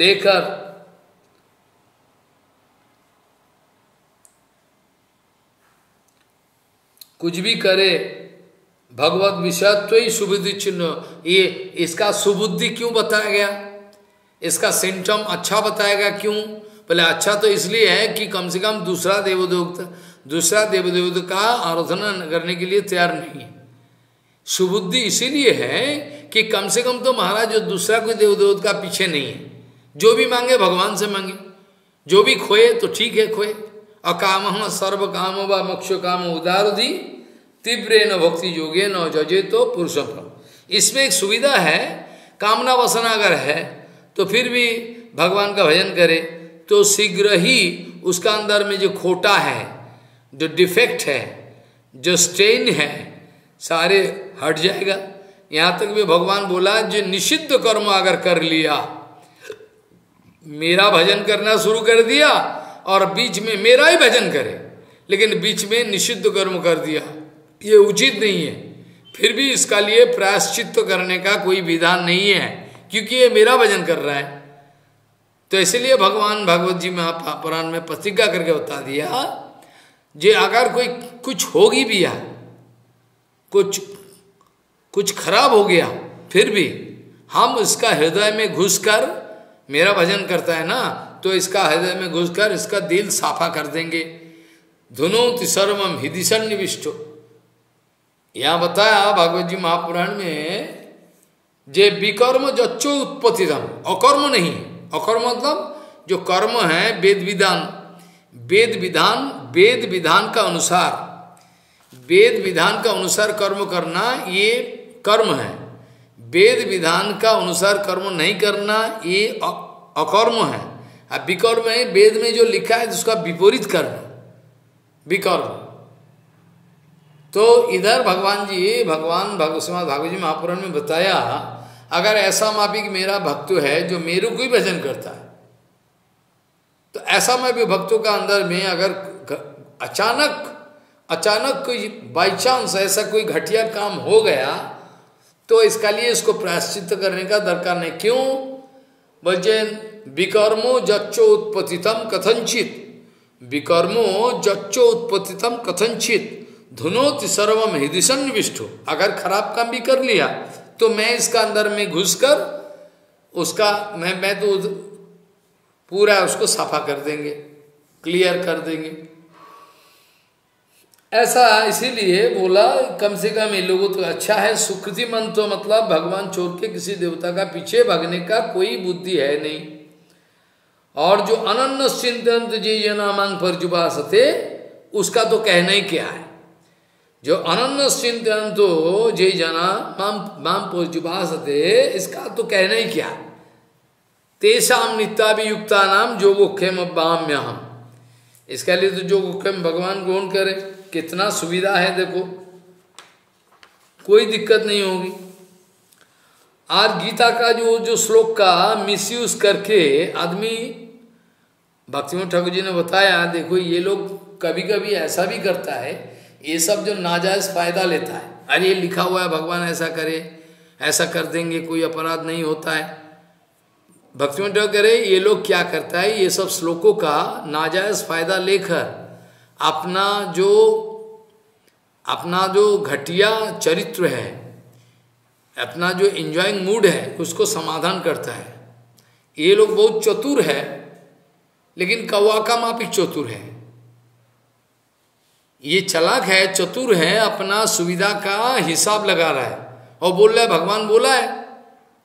लेकर, कुछ भी करे भगवत विषयत्व ही सुबुद्धि चिन्ह। ये इसका सुबुद्धि क्यों बताया गया, इसका सिम्टम अच्छा बताया गया क्यों? पहले अच्छा तो इसलिए है कि कम से कम दूसरा देवदेवता दूसरा देवदेवता का आराधना करने के लिए तैयार नहीं है। सुबुद्धि इसीलिए है कि कम से कम तो महाराज जो दूसरा कोई देवदेवता का पीछे नहीं है, जो भी मांगे भगवान से मांगे, जो भी खोए तो ठीक है खोए। अकामह सर्व कामो व मोक्ष कामो उदारुधि तीव्रेन भक्ति योगेन जजेतो पुरुषोत्तम। इसमें एक सुविधा है, कामना वासना अगर है तो फिर भी भगवान का भजन करे तो शीघ्र ही उसका अंदर में जो खोटा है, जो डिफेक्ट है, जो स्ट्रेन है, सारे हट जाएगा। यहाँ तक भी भगवान बोला जो निषिद्ध कर्म अगर कर लिया, मेरा भजन करना शुरू कर दिया और बीच में मेरा ही भजन करे, लेकिन बीच में निषिद्ध कर्म कर दिया, ये उचित नहीं है। फिर भी इसका लिए प्रायश्चित करने का कोई विधान नहीं है, क्योंकि ये मेरा भजन कर रहा है। तो इसलिए भगवान भागवत जी में पुराण में प्रतिज्ञा करके बता दिया जे अगर कोई कुछ होगी भी या कुछ कुछ खराब हो गया, फिर भी हम इसका हृदय में घुसकर, मेरा भजन करता है ना, तो इसका हृदय में घुसकर इसका दिल साफा कर देंगे। धुनोति सर्वम हृदि सन्निविष्टो, यहाँ बताया भागवत जी महापुराण में जे विकर्म जच्चो उत्पत्तिदम, अकर्म नहीं। अकर्म मतलब जो कर्म है वेद विधान, वेद विधान वेद विधान का अनुसार, वेद विधान का अनुसार कर्म करना ये कर्म है। वेद विधान का अनुसार कर्म नहीं करना ये अकर्म है। अब विकर्म है, वेद में जो लिखा है उसका विपरीत कर्म विकर्म। तो इधर भगवान जी भगवान भगवान भागवत जी महापुराण में बताया अगर ऐसा माफिक मेरा भक्त है जो मेरे को ही भजन करता है, तो ऐसा में भी भक्तों का अंदर में अगर अचानक अचानक कोई बाई चांस ऐसा कोई घटिया काम हो गया तो इसका लिए इसको प्रायश्चित करने का दरकार नहीं। क्यों? बोलते विकर्मो जच्चो उत्पतितम कथंचित, विकर्मो जच्चो उत्पतितम कथंचित धुनोति सर्वम हृदिशन्विष्ठो। अगर खराब काम भी कर लिया तो मैं इसका अंदर में घुसकर उसका मैं मैं तो पूरा उसको साफा कर देंगे, क्लियर कर देंगे। ऐसा इसीलिए बोला कम से कम ये लोगों तो अच्छा है। सुकृति मन तो मतलब भगवान छोड़ के किसी देवता का पीछे भागने का कोई बुद्धि है नहीं। और जो अनन्य चिंतन जी ये नामांग पर जुबा सते उसका तो कहना ही क्या है। जो अनन्य चिंतन तो जे जना माम माम परजुबास थे इसका तो कहना ही क्या। तेषाम नित्याभियुक्ता नाम जो गोखेम अब्बाम हम, इसके लिए तो जो गोखेम भगवान ग्रहण करे कितना सुविधा है। देखो कोई दिक्कत नहीं होगी। आज गीता का जो जो श्लोक का मिसयूज करके आदमी, भक्ति विनोद ठाकुर जी ने बताया, देखो ये लोग कभी कभी ऐसा भी करता है, ये सब जो नाजायज फायदा लेता है। अरे ये लिखा हुआ है भगवान ऐसा करे ऐसा कर देंगे, कोई अपराध नहीं होता है। भक्ति विनोद ठाकुर करे ये लोग क्या करता है, ये सब श्लोकों का नाजायज फायदा लेकर अपना जो अपना जो घटिया चरित्र है, अपना जो एंजॉइंग मूड है, उसको समाधान करता है। ये लोग बहुत चतुर है, लेकिन कौवा का माफी चतुर है। ये चालाक है, चतुर है, अपना सुविधा का हिसाब लगा रहा है और बोल रहा है भगवान बोला है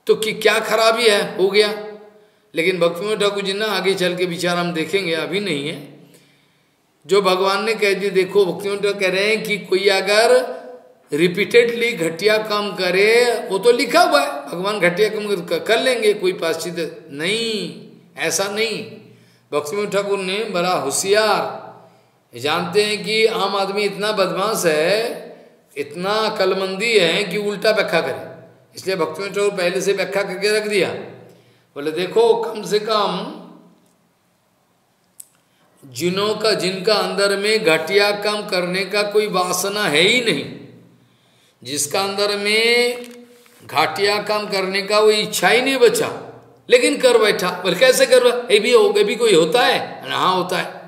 तो कि क्या खराबी है, हो गया। लेकिन भक्ति विनोद ठाकुर जी ने आगे चल के विचार हम देखेंगे, अभी नहीं है। जो भगवान ने कह दिया, देखो भक्ति विनोद ठाकुर कह रहे हैं कि कोई अगर रिपीटेडली घटिया काम करे, वो तो लिखा हुआ है भगवान घटिया काम कर लेंगे, कोई प्रायश्चित नहीं, ऐसा नहीं। भक्ति विनोद ठाकुर ने बड़ा होशियार, जानते हैं कि आम आदमी इतना बदमाश है, इतना अकलमंदी है कि उल्टा व्याख्या करे। इसलिए भक्ति विनोद ठाकुर पहले से व्याख्या करके रख दिया। बोले देखो कम से कम जिनों का जिनका अंदर में घटिया काम करने का कोई वासना है ही नहीं, जिसका अंदर में घटिया काम करने का वो इच्छा ही नहीं बचा, लेकिन कर बैठा। पर कैसे कर रहा, ये भी हो गए भी कोई होता है? हाँ होता है,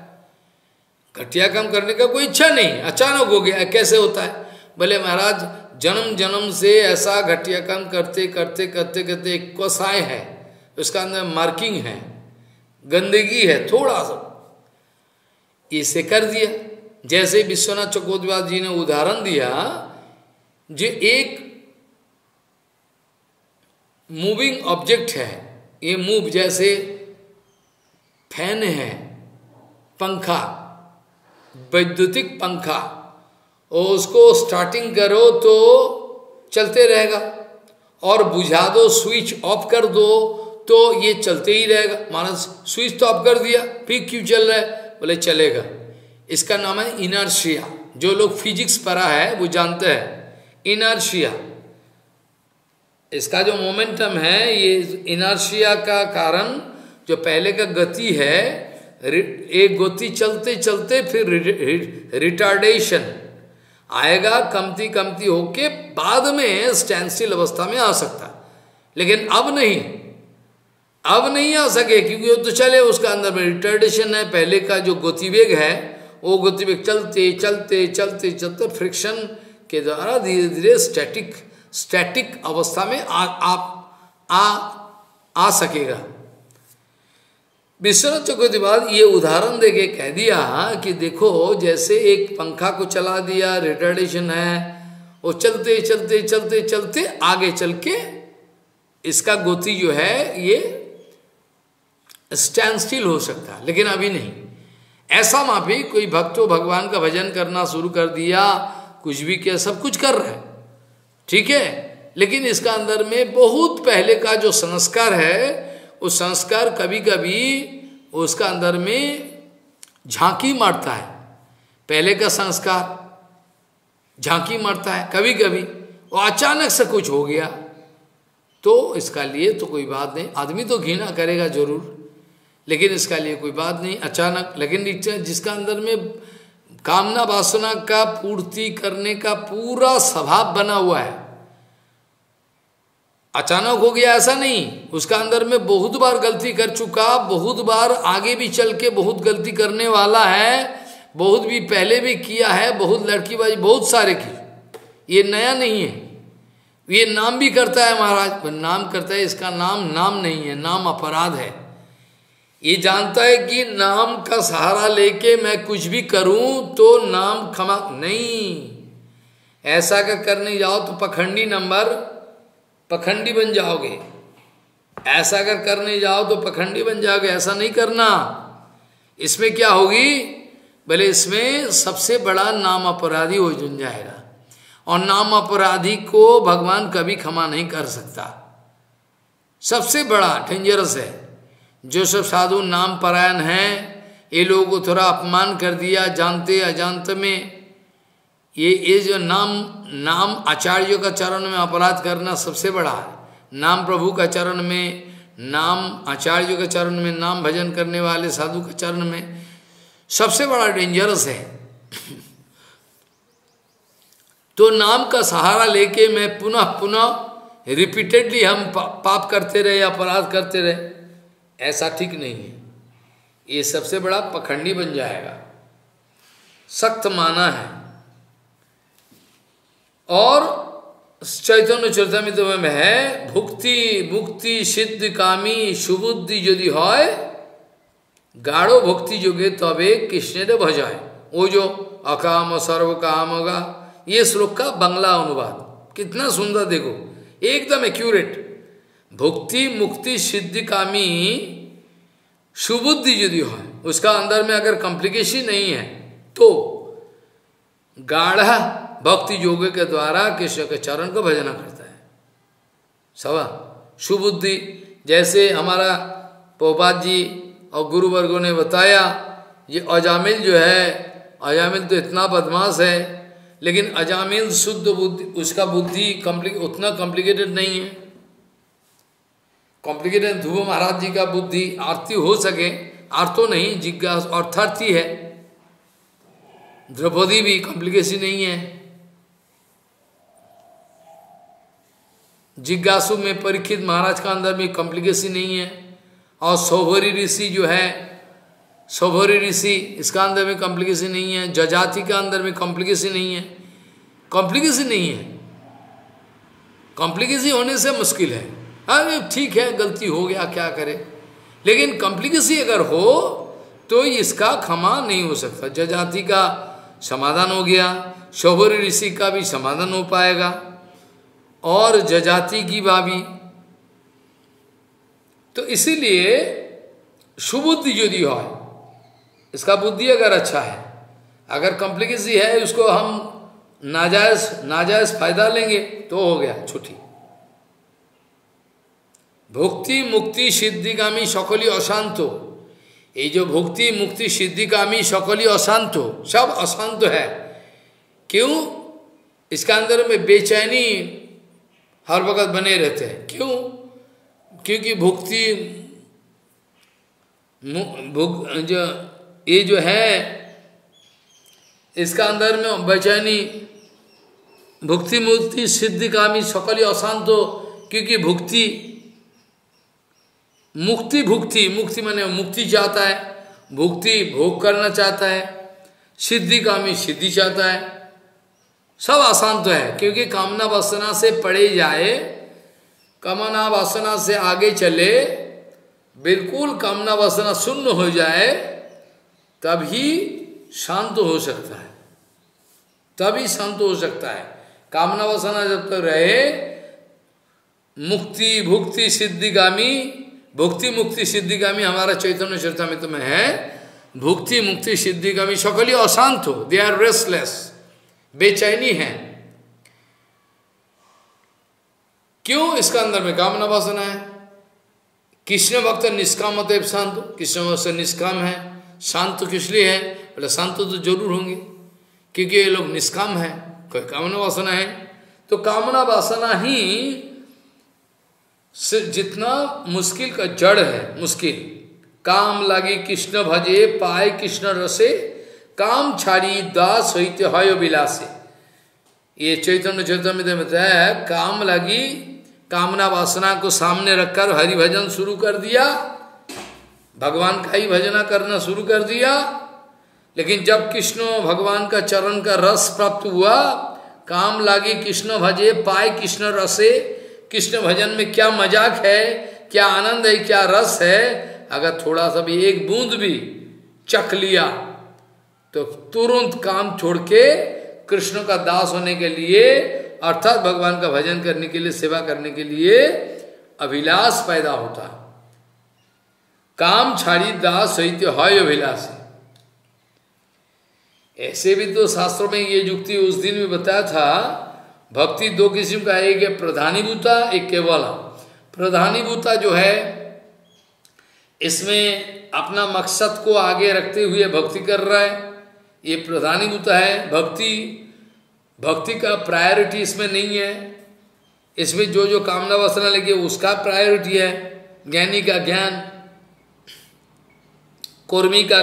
घटिया काम करने का कोई इच्छा नहीं, अचानक हो गया, कैसे होता है? भले महाराज जन्म जन्म से ऐसा घटिया काम करते करते करते करते एक कसाय है, उसका अंदर मार्किंग है, गंदगी है, थोड़ा सा इसे कर दिया। जैसे विश्वनाथ चक्रवर्ती जी ने उदाहरण दिया, जो एक मूविंग ऑब्जेक्ट है, ये मूव जैसे फैन है, पंखा, वैद्युतिक पंखा, और उसको स्टार्टिंग करो तो चलते रहेगा, और बुझा दो, स्विच ऑफ कर दो तो ये चलते ही रहेगा। मानो स्विच तो ऑफ कर दिया, फिर क्यों चल रहा है? बोले चलेगा। इसका नाम है इनर्शिया। जो लोग फिजिक्स पढ़ा है वो जानते हैं इनर्शिया। इसका जो मोमेंटम है, ये इनर्शिया का कारण जो पहले का गति है, एक गति चलते चलते फिर रिटार्डेशन आएगा, कमती कमती होके बाद में स्टैंडस्टिल अवस्था में आ सकता, लेकिन अब नहीं, अब नहीं आ सके, क्योंकि वो तो चले, उसका अंदर में रिटार्डेशन है। पहले का जो गतिवेग है, वो गतिवेग चलते चलते चलते चलते फ्रिक्शन के द्वारा धीरे धीरे स्टैटिक स्टैटिक अवस्था में आ, आ, आ, आ सकेगा। विश्वनाथ चक्रवर्ती ये उदाहरण देके कह दिया कि देखो जैसे एक पंखा को चला दिया, रिटार्डेशन है, वो चलते चलते चलते चलते आगे चल के इसका गति जो है ये स्टैंडस्टिल हो सकता है, लेकिन अभी नहीं। ऐसा माफी कोई भक्त हो भगवान का भजन करना शुरू कर दिया, कुछ भी किया, सब कुछ कर रहा है, ठीक है, लेकिन इसका अंदर में बहुत पहले का जो संस्कार है, उस संस्कार कभी कभी उसका अंदर में झांकी मारता है। पहले का संस्कार झांकी मारता है कभी कभी, और अचानक से कुछ हो गया तो इसका लिए तो कोई बात नहीं, आदमी तो घृणा करेगा जरूर, लेकिन इसका लिए कोई बात नहीं अचानक। लेकिन जिसका अंदर में कामना वासना का पूर्ति करने का पूरा स्वभाव बना हुआ है, अचानक हो गया ऐसा नहीं, उसका अंदर में बहुत बार गलती कर चुका, बहुत बार आगे भी चल के बहुत गलती करने वाला है, बहुत भी पहले भी किया है, बहुत लड़कीबाजी बहुत सारे की, ये नया नहीं है। ये नाम भी करता है महाराज, नाम करता है, इसका नाम नाम नहीं है, नाम अपराध है। ये जानता है कि नाम का सहारा लेके मैं कुछ भी करूं तो नाम खमा नहीं, ऐसा का करने जाओ तो पखंडी नंबर पखंडी बन जाओगे, ऐसा अगर करने जाओ तो पखंडी बन जाओगे, ऐसा नहीं करना। इसमें क्या होगी, भले इसमें सबसे बड़ा नाम अपराधी हो जुन जाएगा, और नाम अपराधी को भगवान कभी क्षमा नहीं कर सकता, सबसे बड़ा डेंजरस है। जो सब साधु नाम परायण हैं, ये लोगों को थोड़ा अपमान कर दिया जानते अजानते में, ये ये जो नाम नाम आचार्यों का चरण में अपराध करना सबसे बड़ा है। नाम प्रभु का चरण में, नाम आचार्यों के चरण में, नाम भजन करने वाले साधु के चरण में सबसे बड़ा डेंजरस है। तो नाम का सहारा लेके मैं पुनः पुनः रिपीटेडली हम पा, पाप करते रहे, अपराध करते रहे, ऐसा ठीक नहीं है। ये सबसे बड़ा पखंडी बन जाएगा, सख्त माना है। और चैतन्य चरितामृत में है, भुक्ति मुक्ति सिद्धि कामी सुबुद्धि यदि होय गाढ़ो भक्ति योगे तबे कृष्ण ने भजाए, वो जो अकाम सर्व काम होगा। ये श्लोक का बंगला अनुवाद कितना सुंदर, देखो एकदम एक्यूरेट। भुक्ति मुक्ति सिद्धि कामी सुबुद्धि यदि होय, उसका अंदर में अगर कॉम्प्लिकेशन नहीं है तो गाढ़ा भक्ति योग के द्वारा कृष्ण के चरण को भजना करता है। सवा सुबुद्धि, जैसे हमारा प्रभुपाद जी और गुरुवर्गों ने बताया, ये अजामिल जो है, अजामिल तो इतना बदमाश है, लेकिन अजामिल शुद्ध बुद्धि, उसका बुद्धि कॉम्प्लिक उतना कॉम्प्लिकेटेड नहीं है। कॉम्प्लिकेटेड ध्रुव महाराज जी का बुद्धि आरती हो सके, आरतो नहीं जिज्ञास अर्थार्थी है। द्रौपदी भी कॉम्प्लिकेशन नहीं है। जिज्ञासु में परीक्षित महाराज का अंदर भी कॉम्प्लिकेशन नहीं है। और शोभरी ऋषि जो है, शोभरी ऋषि, इसका अंदर में कॉम्प्लिकेशन नहीं है। जजाति का अंदर में कॉम्प्लिकेशन नहीं है, कॉम्प्लिकेशन नहीं है। कॉम्प्लिकेशन होने से मुश्किल है। अरे ठीक है, गलती हो गया, क्या करे, लेकिन कॉम्प्लिकेशन अगर हो तो इसका क्षमा नहीं हो सकता। जजाति का समाधान हो गया, शोभरी ऋषि का भी समाधान हो पाएगा, और जजाति की भाभी। तो इसीलिए सुबुद्धि यदि हो, इसका बुद्धि अगर अच्छा है, अगर कॉम्प्लिकेसी है, उसको हम नाजायज नाजायज फायदा लेंगे तो हो गया छुट्टी। भुक्ति मुक्ति सिद्धिगामी सकली अशांत, ये जो भुक्ति मुक्ति सिद्धिकामी सकली अशांत, सब अशांत है। क्यों? इसका अंदर में बेचैनी हर वक्त बने रहते हैं। क्यों? क्योंकि भुक्ति भुक, जो ये जो है, इसका अंदर में बेचैनी। भुक्ति मुक्ति सिद्धिकामी सकली अशांत, क्योंकि भुक्ति मुक्ति भुक्ति मुक्ति माने मुक्ति चाहता है, भुक्ति भोग करना चाहता है, सिद्धि कामी सिद्धि चाहता है, सब अशांत है। क्योंकि कामना वासना से पड़े जाए, कामना वासना से आगे चले, बिल्कुल कामना वासना शून्य हो जाए, तभी शांत हो सकता है, तभी शांत हो सकता है। कामना वासना जब तक रहे, मुक्ति भुक्ति सिद्धिगामी, भुक्ति मुक्ति सिद्धिगामी हमारा चैतन्य चरितामृत में है। भुक्ति मुक्ति सिद्धिगामी सकली अशांत हो, दे आर रेस्टलेस, बेचैनी है। क्यों? इसका अंदर में कामना वासना है। कृष्ण भक्त निष्काम अतएव शांत, कृष्ण भक्त निष्काम है, शांत तो किस लिए है? बोले शांत तो जरूर होंगे क्योंकि ये लोग निष्काम है, कोई कामना वासना है। तो कामना वासना ही जितना मुश्किल का जड़ है। मुश्किल काम लागे कृष्ण भजे पाए कृष्ण रसे, काम छाड़ी दास होते हयो बिलासे। ये चैतन्य चरितामृत में बताया है, काम लागी कामना वासना को सामने रखकर हरि भजन शुरू कर दिया, भगवान का ही भजना करना शुरू कर दिया। लेकिन जब कृष्ण भगवान का चरण का रस प्राप्त हुआ, काम लागे कृष्ण भजे पाए कृष्ण रसे। कृष्ण भजन में क्या मजाक है, क्या आनंद है, क्या रस है। अगर थोड़ा सा भी एक बूंद भी चख लिया तो तुरंत काम छोड़ के कृष्ण का दास होने के लिए अर्थात भगवान का भजन करने के लिए, सेवा करने के लिए अभिलाष पैदा होता है। काम छाड़ी दास होते हय अभिलाष। ऐसे भी तो शास्त्रों में ये युक्ति उस दिन भी बताया था। भक्ति दो किस्म का, एक है प्रधानीभूता, एक केवला। प्रधानीभूता जो है इसमें अपना मकसद को आगे रखते हुए भक्ति कर रहा है, ये प्रधानीभूता है। भक्ति भक्ति का प्रायोरिटी इसमें नहीं है। इसमें जो जो कामना वासना लगे उसका प्रायोरिटी है। ज्ञानी का ज्ञान, कर्मी का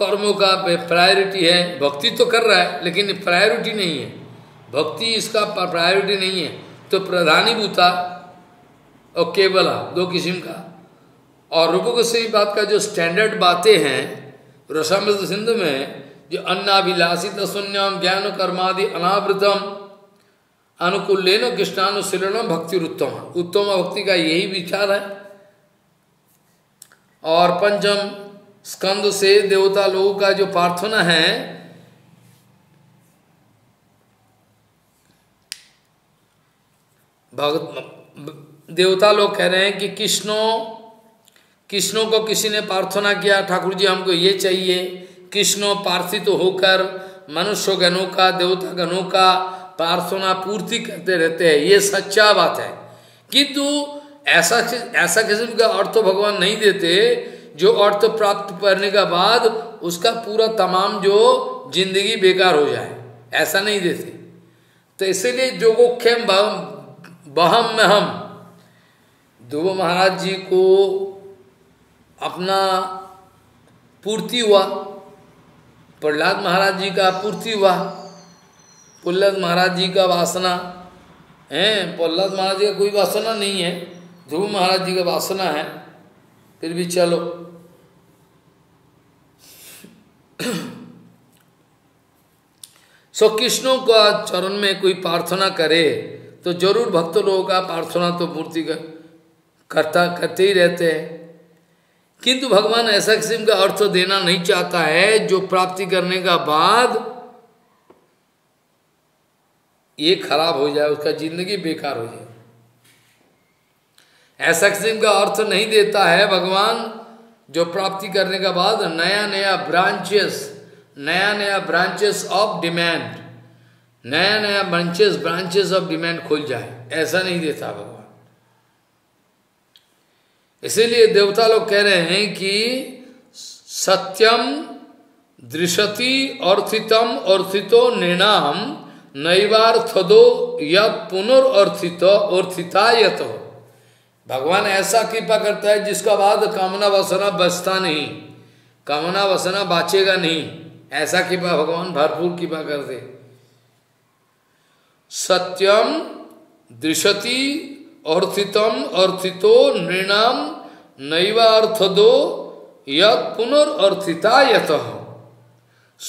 कर्मों का प्रायोरिटी है। भक्ति तो कर रहा है लेकिन प्रायोरिटी नहीं है, भक्ति इसका प्रायोरिटी नहीं है। तो प्रधानीभूता और केवला दो किस्म का। और रूप गोस्वामी बात का जो स्टैंडर्ड बातें हैं रसामृत सिंधु में, जो अन्नाभिलाषित शून्यम ज्ञान कर्मादि अनावृतम अनुकूलन कृष्णानुशीलनम भक्तिरुत्तम, उत्तम भक्ति का यही विचार है। और पंचम स्कंद से देवता लोगों का जो प्रार्थना है, भगत देवता लोग कह रहे हैं कि कृष्णो कृष्णों को किसी ने प्रार्थना किया, ठाकुर जी हमको ये चाहिए। कृष्णो प्रार्थित तो होकर मनुष्य गणों का, देवता गणों का प्रार्थना पूर्ति करते रहते हैं। ये सच्चा बात है, किंतु ऐसा ऐसा किस्म का अर्थ भगवान नहीं देते जो अर्थ प्राप्त करने के बाद उसका पूरा तमाम जो जिंदगी बेकार हो जाए, ऐसा नहीं देते। तो इसीलिए जो वो खेम बहम में हम ध्रुव महाराज जी को अपना पूर्ति हुआ, प्रहलाद महाराज जी का पूर्ति हुआ, प्रहलाद महाराज जी का वासना है। प्रहलाद महाराज जी का कोई वासना नहीं है, ध्रुव महाराज जी का वासना है, फिर भी चलो। सो कृष्णों का चरण में कोई प्रार्थना करे तो जरूर भक्त लोगों का प्रार्थना तो पूर्ति करता करते ही रहते हैं। किंतु भगवान ऐसा किस्म का अर्थ देना नहीं चाहता है जो प्राप्ति करने का बाद ये खराब हो जाए, उसका जिंदगी बेकार हो जाए, ऐसा किस्म का अर्थ नहीं देता है भगवान। जो प्राप्ति करने के बाद नया नया ब्रांचेस, नया नया ब्रांचेस ऑफ डिमांड, नया नया ब्रांचेस ब्रांचेस ऑफ डिमांड खुल जाए, ऐसा नहीं देता भगवान। इसीलिए देवता लोग कह रहे हैं कि सत्यम दृशति अर्थितम अर्थितो नृणाम नैवार्थदो यत् पुनर्थित अर्थिता यत। भगवान ऐसा कृपा करता है जिसका बाद कामना वासना बचता नहीं, कामना वासना बाचेगा नहीं, ऐसा कृपा भगवान भरपूर कृपा कर दे। सत्यम दृशति अर्थितम अर्थितो नृणाम नैवार्थदो यत् पुनर्थिता यतः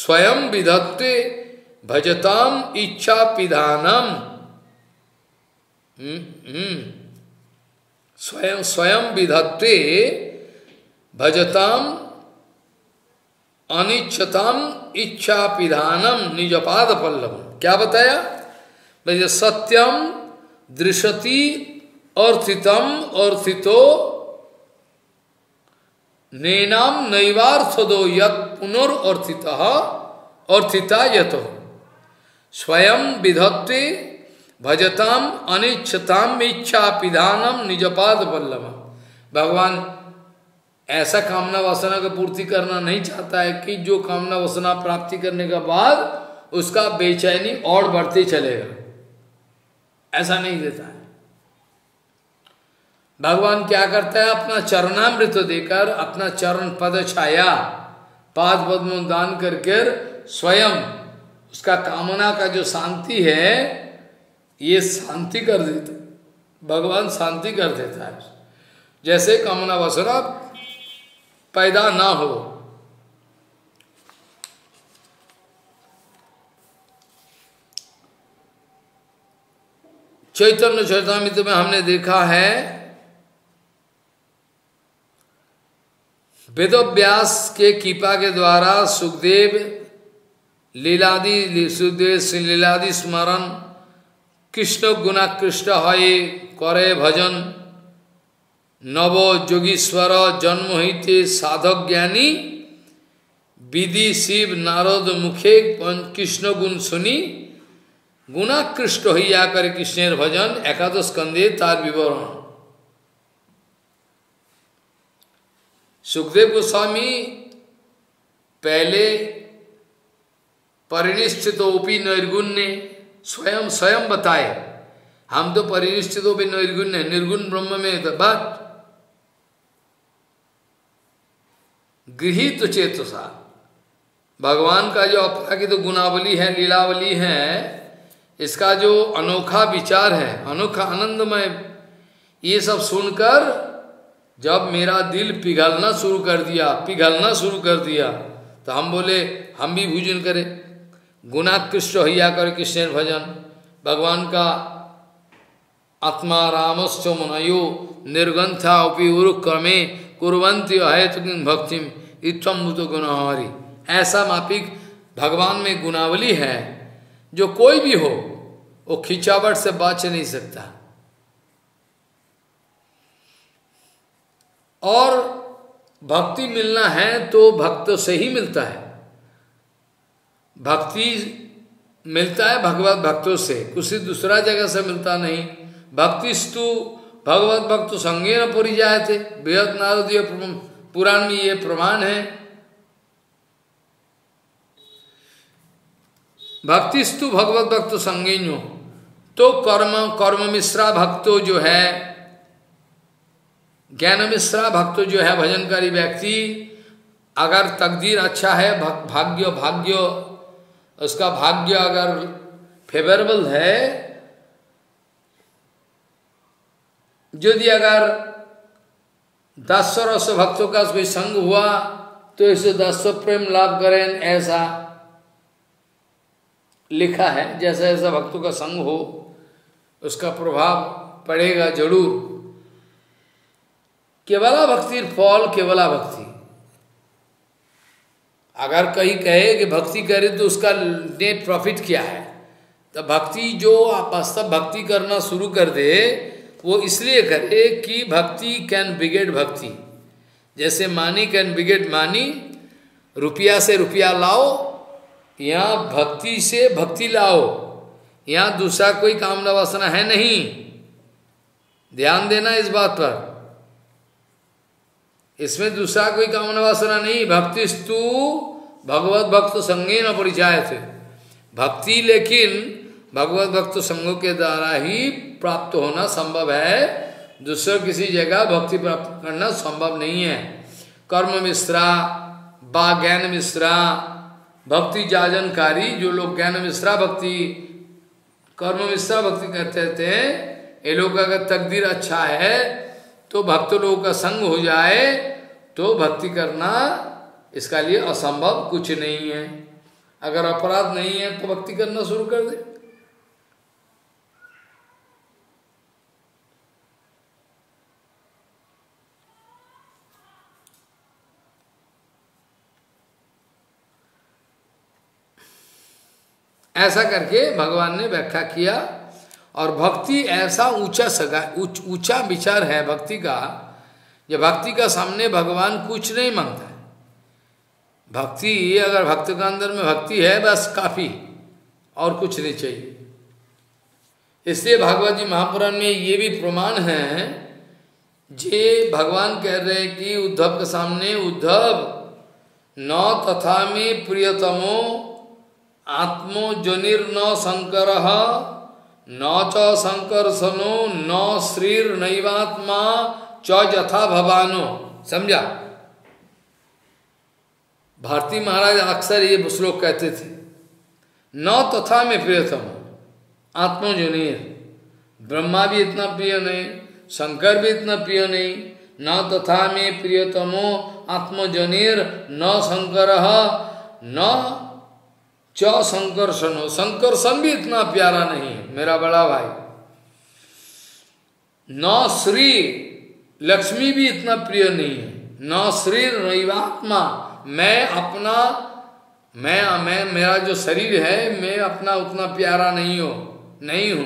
स्वयं विधत्ते भजताम इच्छा पिधानम। स्वयं स्वयं विधत्ते भजताम अनिच्छताम इच्छा पिधानम निजपाद पल्लवम। क्या बताया? भैया सत्यम दृशति अर्थितम अर्थितो नैनाम नैवार्थदो यत् पुनर्थितः अर्थिता यतो स्वयं विधत्ते भजताम अनिच्छताम इच्छा पिधानम निजपाद बल्लभ। भगवान ऐसा कामना वासना का पूर्ति करना नहीं चाहता है कि जो कामना वासना प्राप्ति करने के बाद उसका बेचैनी और बढ़ते चलेगा, ऐसा नहीं देता है भगवान। क्या करता है? अपना चरणामृत देकर, अपना चरण पद छाया पाद पद्म दान करके स्वयं उसका कामना का जो शांति है ये शांति कर देते भगवान शांति कर देता है। जैसे कामना वासना पैदा ना हो। चैतन्य चरितामृत में हमने देखा है वेदव्यास के कृपा के द्वारा सुखदेव लीलादि सुखदेव लीलादि स्मरण कृष्ण गुना कृष्ण हये करे भजन नव जोगीश्वर जन्म हिते साधक ज्ञानी विधि शिव नारद मुखे कृष्ण गुण सुनी गुना कृष्ण हईया करे कृष्णेर भजन एकादश स्कंदे तार विवरण। सुखदेव गोस्वामी पहले परिनिश्चितोपि निर्गुण ने स्वयं स्वयं बताए हम तो परिनिश्चितोपि निर्गुण है, निर्गुण ब्रह्म में तो बात गृहीत चेतसा। भगवान का जो अपराकृत तो गुणावली है, लीलावली है, इसका जो अनोखा विचार है, अनोखा आनंदमय, ये सब सुनकर जब मेरा दिल पिघलना शुरू कर दिया पिघलना शुरू कर दिया तो हम बोले हम भी भूजन करें गुना कृष्ण हया कर कृष्ण भजन। भगवान का आत्मा रामश्च मुनयो निर्गंथा उपी उमे कुरवंती अहतुन भक्तिम इतम मुत गुणावरी। ऐसा मापिक भगवान में गुणावली है जो कोई भी हो वो खिंचावट से बच नहीं सकता। और भक्ति मिलना है तो भक्तों से ही मिलता है। भक्ति मिलता है भगवत भक्तों से, कुछ दूसरा जगह से मिलता नहीं। भक्तिस्तु भगवत भक्त संगे न पुरी जाए थे, बृहद नारदीय पुराण में ये प्रमाण है। भक्तिस्तु भगवत भक्त संगीनो तो कर्म कर्म मिश्रा भक्तो जो है, ज्ञान मिश्रा भक्तो जो है भजनकारी व्यक्ति, अगर तकदीर अच्छा है, भाग्य भाग्य उसका भाग्य अगर फेवरेबल है, यदि अगर दस सौ रस भक्तों का कोई संग हुआ तो इसे दस सौ प्रेम लाभ करें, ऐसा लिखा है। जैसा जैसा भक्तों का संग हो उसका प्रभाव पड़ेगा जरूर। केवला भक्ति फल केवला भक्ति, अगर कहीं कहे कि भक्ति करे तो उसका नेट प्रॉफिट क्या है, तो भक्ति जो आप वास्तव भक्ति करना शुरू कर दे वो इसलिए करे कि भक्ति कैन बिगेट भक्ति, जैसे मानी कैन बिगेट मानी, रुपया से रुपया लाओ, यहाँ भक्ति से भक्ति लाओ, यहाँ दूसरा कोई कामना वासना है नहीं। ध्यान देना इस बात पर, इसमें दूसरा कोई कामना वासना नहीं। भक्तिस्तु भगवत भक्त संगे न परिचाय थे भक्ति, लेकिन भगवत भक्त संगों के द्वारा ही प्राप्त होना संभव है, दूसरे किसी जगह भक्ति प्राप्त करना संभव नहीं है। कर्म मिश्रा बा ज्ञान मिश्रा भक्ति जाजनकारी, जो लोग ज्ञान मिश्रा भक्ति कर्म मिश्रा भक्ति करते थे, ये लोग अगर तकदीर अच्छा है तो भक्त लोगों का संग हो जाए तो भक्ति करना इसका लिए असंभव कुछ नहीं है। अगर अपराध नहीं है तो भक्ति करना शुरू कर दे। ऐसा करके भगवान ने व्याख्या किया। और भक्ति ऐसा ऊंचा सगा ऊंचा विचार है भक्ति का, जो भक्ति का सामने भगवान कुछ नहीं मांगता है। भक्ति अगर भक्त के अंदर में भक्ति है बस काफी, और कुछ नहीं चाहिए। इसलिए भागवत जी महापुराण में ये भी प्रमाण है जे भगवान कह रहे हैं कि उद्धव के सामने, उद्धव नौ तथा में प्रियतमो आत्मो जनिर न शंकर न च शंकरसनो न श्रीर नैवात्मा च यथा भवानो। समझा? भारती महाराज अक्सर ये श्लोक कहते थे। न तथा में प्रियतम आत्मो जनिर ब्रह्मा भी इतना प्रिय नहीं, शंकर भी इतना प्रिय नहीं, न तथा में प्रियतमो आत्मजनेर न शंकर न च संकर्षण हो, संकर्षण भी इतना प्यारा नहीं है मेरा बड़ा भाई, न श्री लक्ष्मी भी इतना प्रिय नहीं है, न श्री नैवात्मा, मैं अपना मैं मैं मेरा जो शरीर है मैं अपना उतना प्यारा नहीं हो नहीं हूं,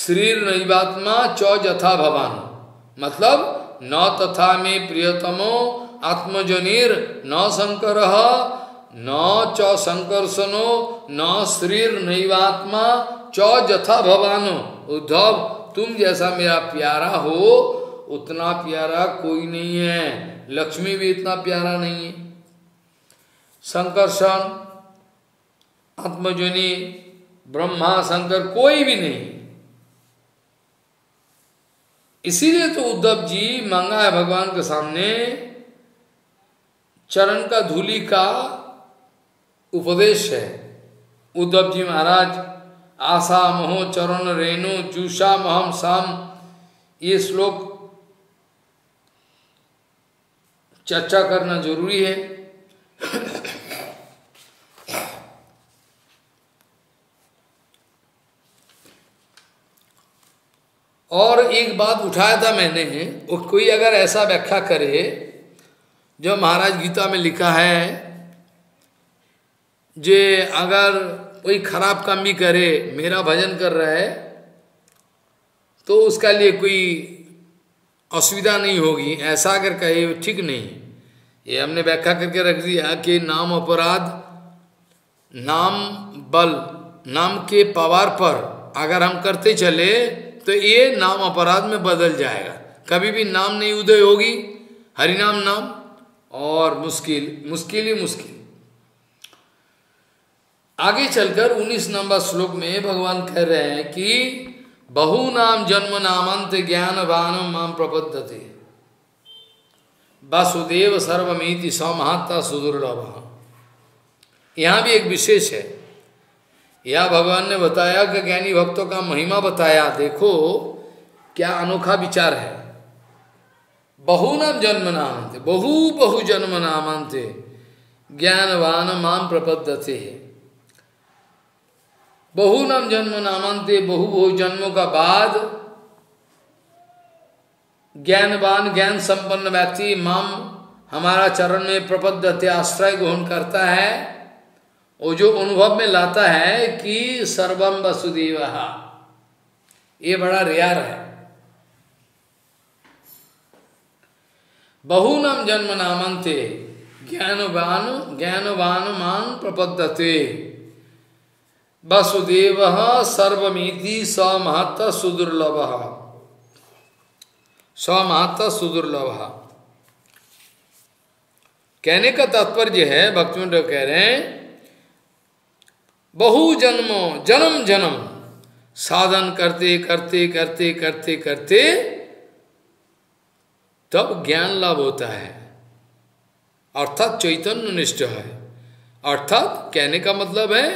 शरीर नैवात्मा च यथा भवान, मतलब न तथा में प्रियतमो आत्मजनिर न शंकर न च संकर्षणो न शरीर नैवात्मा च यथा भवानो, उद्धव तुम जैसा मेरा प्यारा हो उतना प्यारा कोई नहीं है, लक्ष्मी भी इतना प्यारा नहीं है, संकर्षण आत्मजनि ब्रह्मा शंकर कोई भी नहीं, इसीलिए तो उद्धव जी मांगा है भगवान के सामने चरण का धूलि का उपदेश है। उद्धव जी महाराज आशा मोह चरण रेणु जुषा महम साम, ये श्लोक चर्चा करना जरूरी है। और एक बात उठाया था मैंने, कोई अगर ऐसा व्याख्या करे जो महाराज गीता में लिखा है, जे अगर कोई खराब काम भी करे मेरा भजन कर रहा है तो उसका लिए कोई असुविधा नहीं होगी, ऐसा अगर कहे ठीक नहीं। ये हमने व्याख्या करके रख दिया कि नाम अपराध नाम बल नाम के पावर पर अगर हम करते चले तो ये नाम अपराध में बदल जाएगा, कभी भी नाम नहीं उदय होगी, हरिनाम नाम और मुश्किल मुश्किल ही मुश्किल। आगे चलकर उन्नीस नंबर श्लोक में भगवान कह रहे हैं कि बहु नाम जन्म नामांत ज्ञान वानम माम प्रपद्यते वासुदेव सर्वमेति स महात्मा सुदुर्लभ। यहाँ भी एक विशेष है, यह भगवान ने बताया कि ज्ञानी भक्तों का महिमा बताया, देखो क्या अनोखा विचार है। बहु नाम जन्म नामांते बहु बहु जन्म नामांते ज्ञानवान माम प्रपद्यते है, बहु नाम जन्म नामांते बहु बहु जन्मों का बाद ज्ञानवान ज्ञान संपन्न व्यक्ति माम हमारा चरण में प्रपद्यते आश्रय ग्रहण करता है, वो जो अनुभव में लाता है कि सर्वम वसुदेवः, ये बड़ा रेयर है। बहुनाम जन्म नामांते ज्ञानवान ज्ञानवान मान प्रपद्यते वसुदेवः सर्वमेति स महत्तः सुदुर्लभः स महत्तः सुदुर्लभः। कहने का तात्पर्य है भक्तों जो कह रहे हैं बहु जन्मों जन्म जन्म साधन करते करते करते करते करते तब ज्ञान लाभ होता है, अर्थात चैतन्य निष्ठ है, अर्थात कहने का मतलब है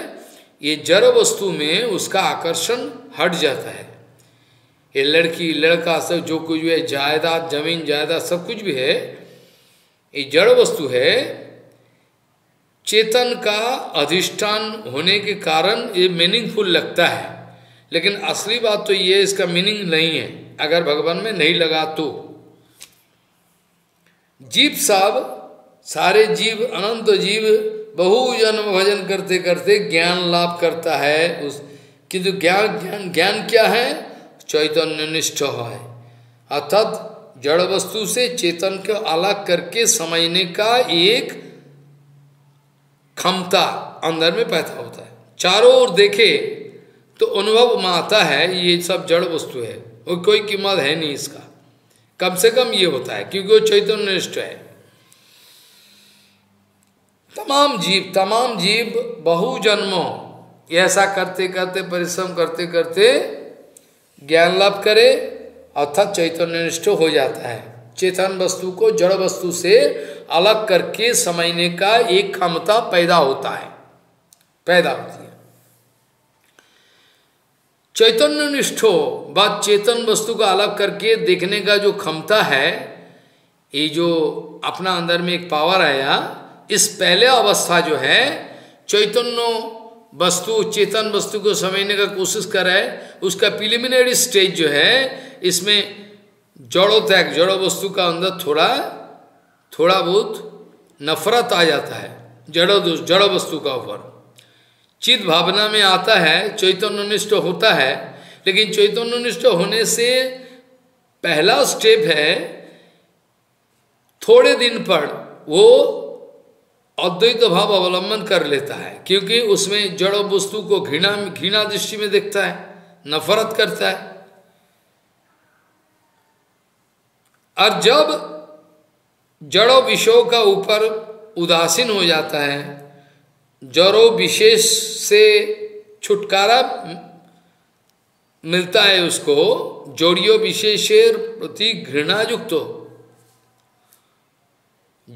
ये जड़ वस्तु में उसका आकर्षण हट जाता है। ये लड़की लड़का सब जो कुछ भी है, जायदाद जमीन जायदाद सब कुछ भी है, ये जड़ वस्तु है, चेतन का अधिष्ठान होने के कारण ये मीनिंगफुल लगता है, लेकिन असली बात तो ये इसका मीनिंग नहीं है अगर भगवान में नहीं लगा तो। जीव साहब सारे जीव अनंत जीव बहु जन्म भजन करते करते ज्ञान लाभ करता है उस, किंतु ज्ञान ज्ञान ज्ञान क्या है, चैतन्य निष्ठ है, अर्थात जड़ वस्तु से चेतन को अलग करके समझने का एक क्षमता अंदर में पैदा होता है। चारों ओर देखे तो अनुभव में आता है ये सब जड़ वस्तु है और कोई कीमत है नहीं इसका, कम से कम ये होता है क्योंकि वो चैतन्य निष्ठ है। तमाम जीव तमाम जीव बहु जन्मों ऐसा करते करते परिश्रम करते करते ज्ञान लाभ करे अर्थात चैतन्य निष्ठ हो जाता है, चेतन वस्तु को जड़ वस्तु से अलग करके समझने का एक क्षमता पैदा होता है पैदा होती है। चैतन्य निष्ठ हो, बात चेतन वस्तु को अलग करके देखने का जो क्षमता है, ये जो अपना अंदर में एक पावर आया, इस पहले अवस्था जो है चैतन्य वस्तु चेतन वस्तु को समझने का कोशिश कर रहा है, उसका प्रिलिमिनरी स्टेज जो है इसमें जड़ों तक जड़ो वस्तु का अंदर थोड़ा थोड़ा बहुत नफरत आ जाता है, जड़ो जड़ो वस्तु का ऊपर चित भावना में आता है, चैतन्यनिष्ठ होता है। लेकिन चैतन्यनिष्ठ होने से पहला स्टेप है थोड़े दिन पर वो अद्वैत भाव अवलंबन कर लेता है, क्योंकि उसमें जड़ वस्तु को घृणा घृणा दृष्टि में देखता है, नफरत करता है। और जब जड़ो विषयों का ऊपर उदासीन हो जाता है, जड़ो विशेष से छुटकारा मिलता है उसको, जड़ियों विशेष प्रति घृणा युक्त हो,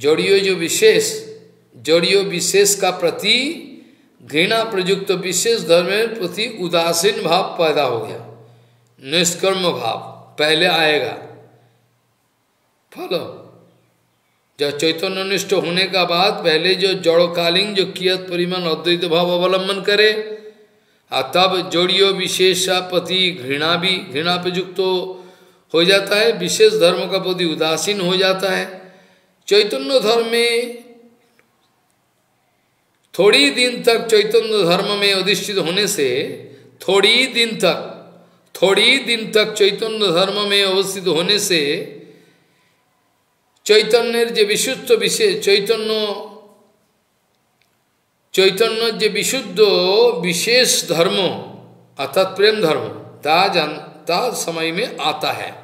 जड़ियों जो विशेष जड़ियों विशेष का प्रति घृणा प्रयुक्त विशेष धर्म प्रति उदासीन भाव पैदा हो गया, निष्कर्म भाव पहले आएगा। फलो जो चैतन्यनिष्ठ होने का बाद पहले जो जड़ोकालीन जो कियत परिमाण अद्वैत भाव अवलंबन करे, और तब जड़ियों विशेष प्रति घृणा भी घृणा प्रयुक्त हो जाता है, विशेष धर्म का प्रति उदासीन हो जाता है। चैतन्य धर्म में थोड़ी दिन तक चैतन्य धर्म में अधिष्ठित होने से थोड़ी दिन तक थोड़ी दिन तक चैतन्य धर्म में अवस्थित होने से चैतन्य जो विशुद्ध विशेष चैतन्य चैतन्य जो विशुद्ध विशेष धर्म अर्थात प्रेम धर्म ता जानता समय में आता है।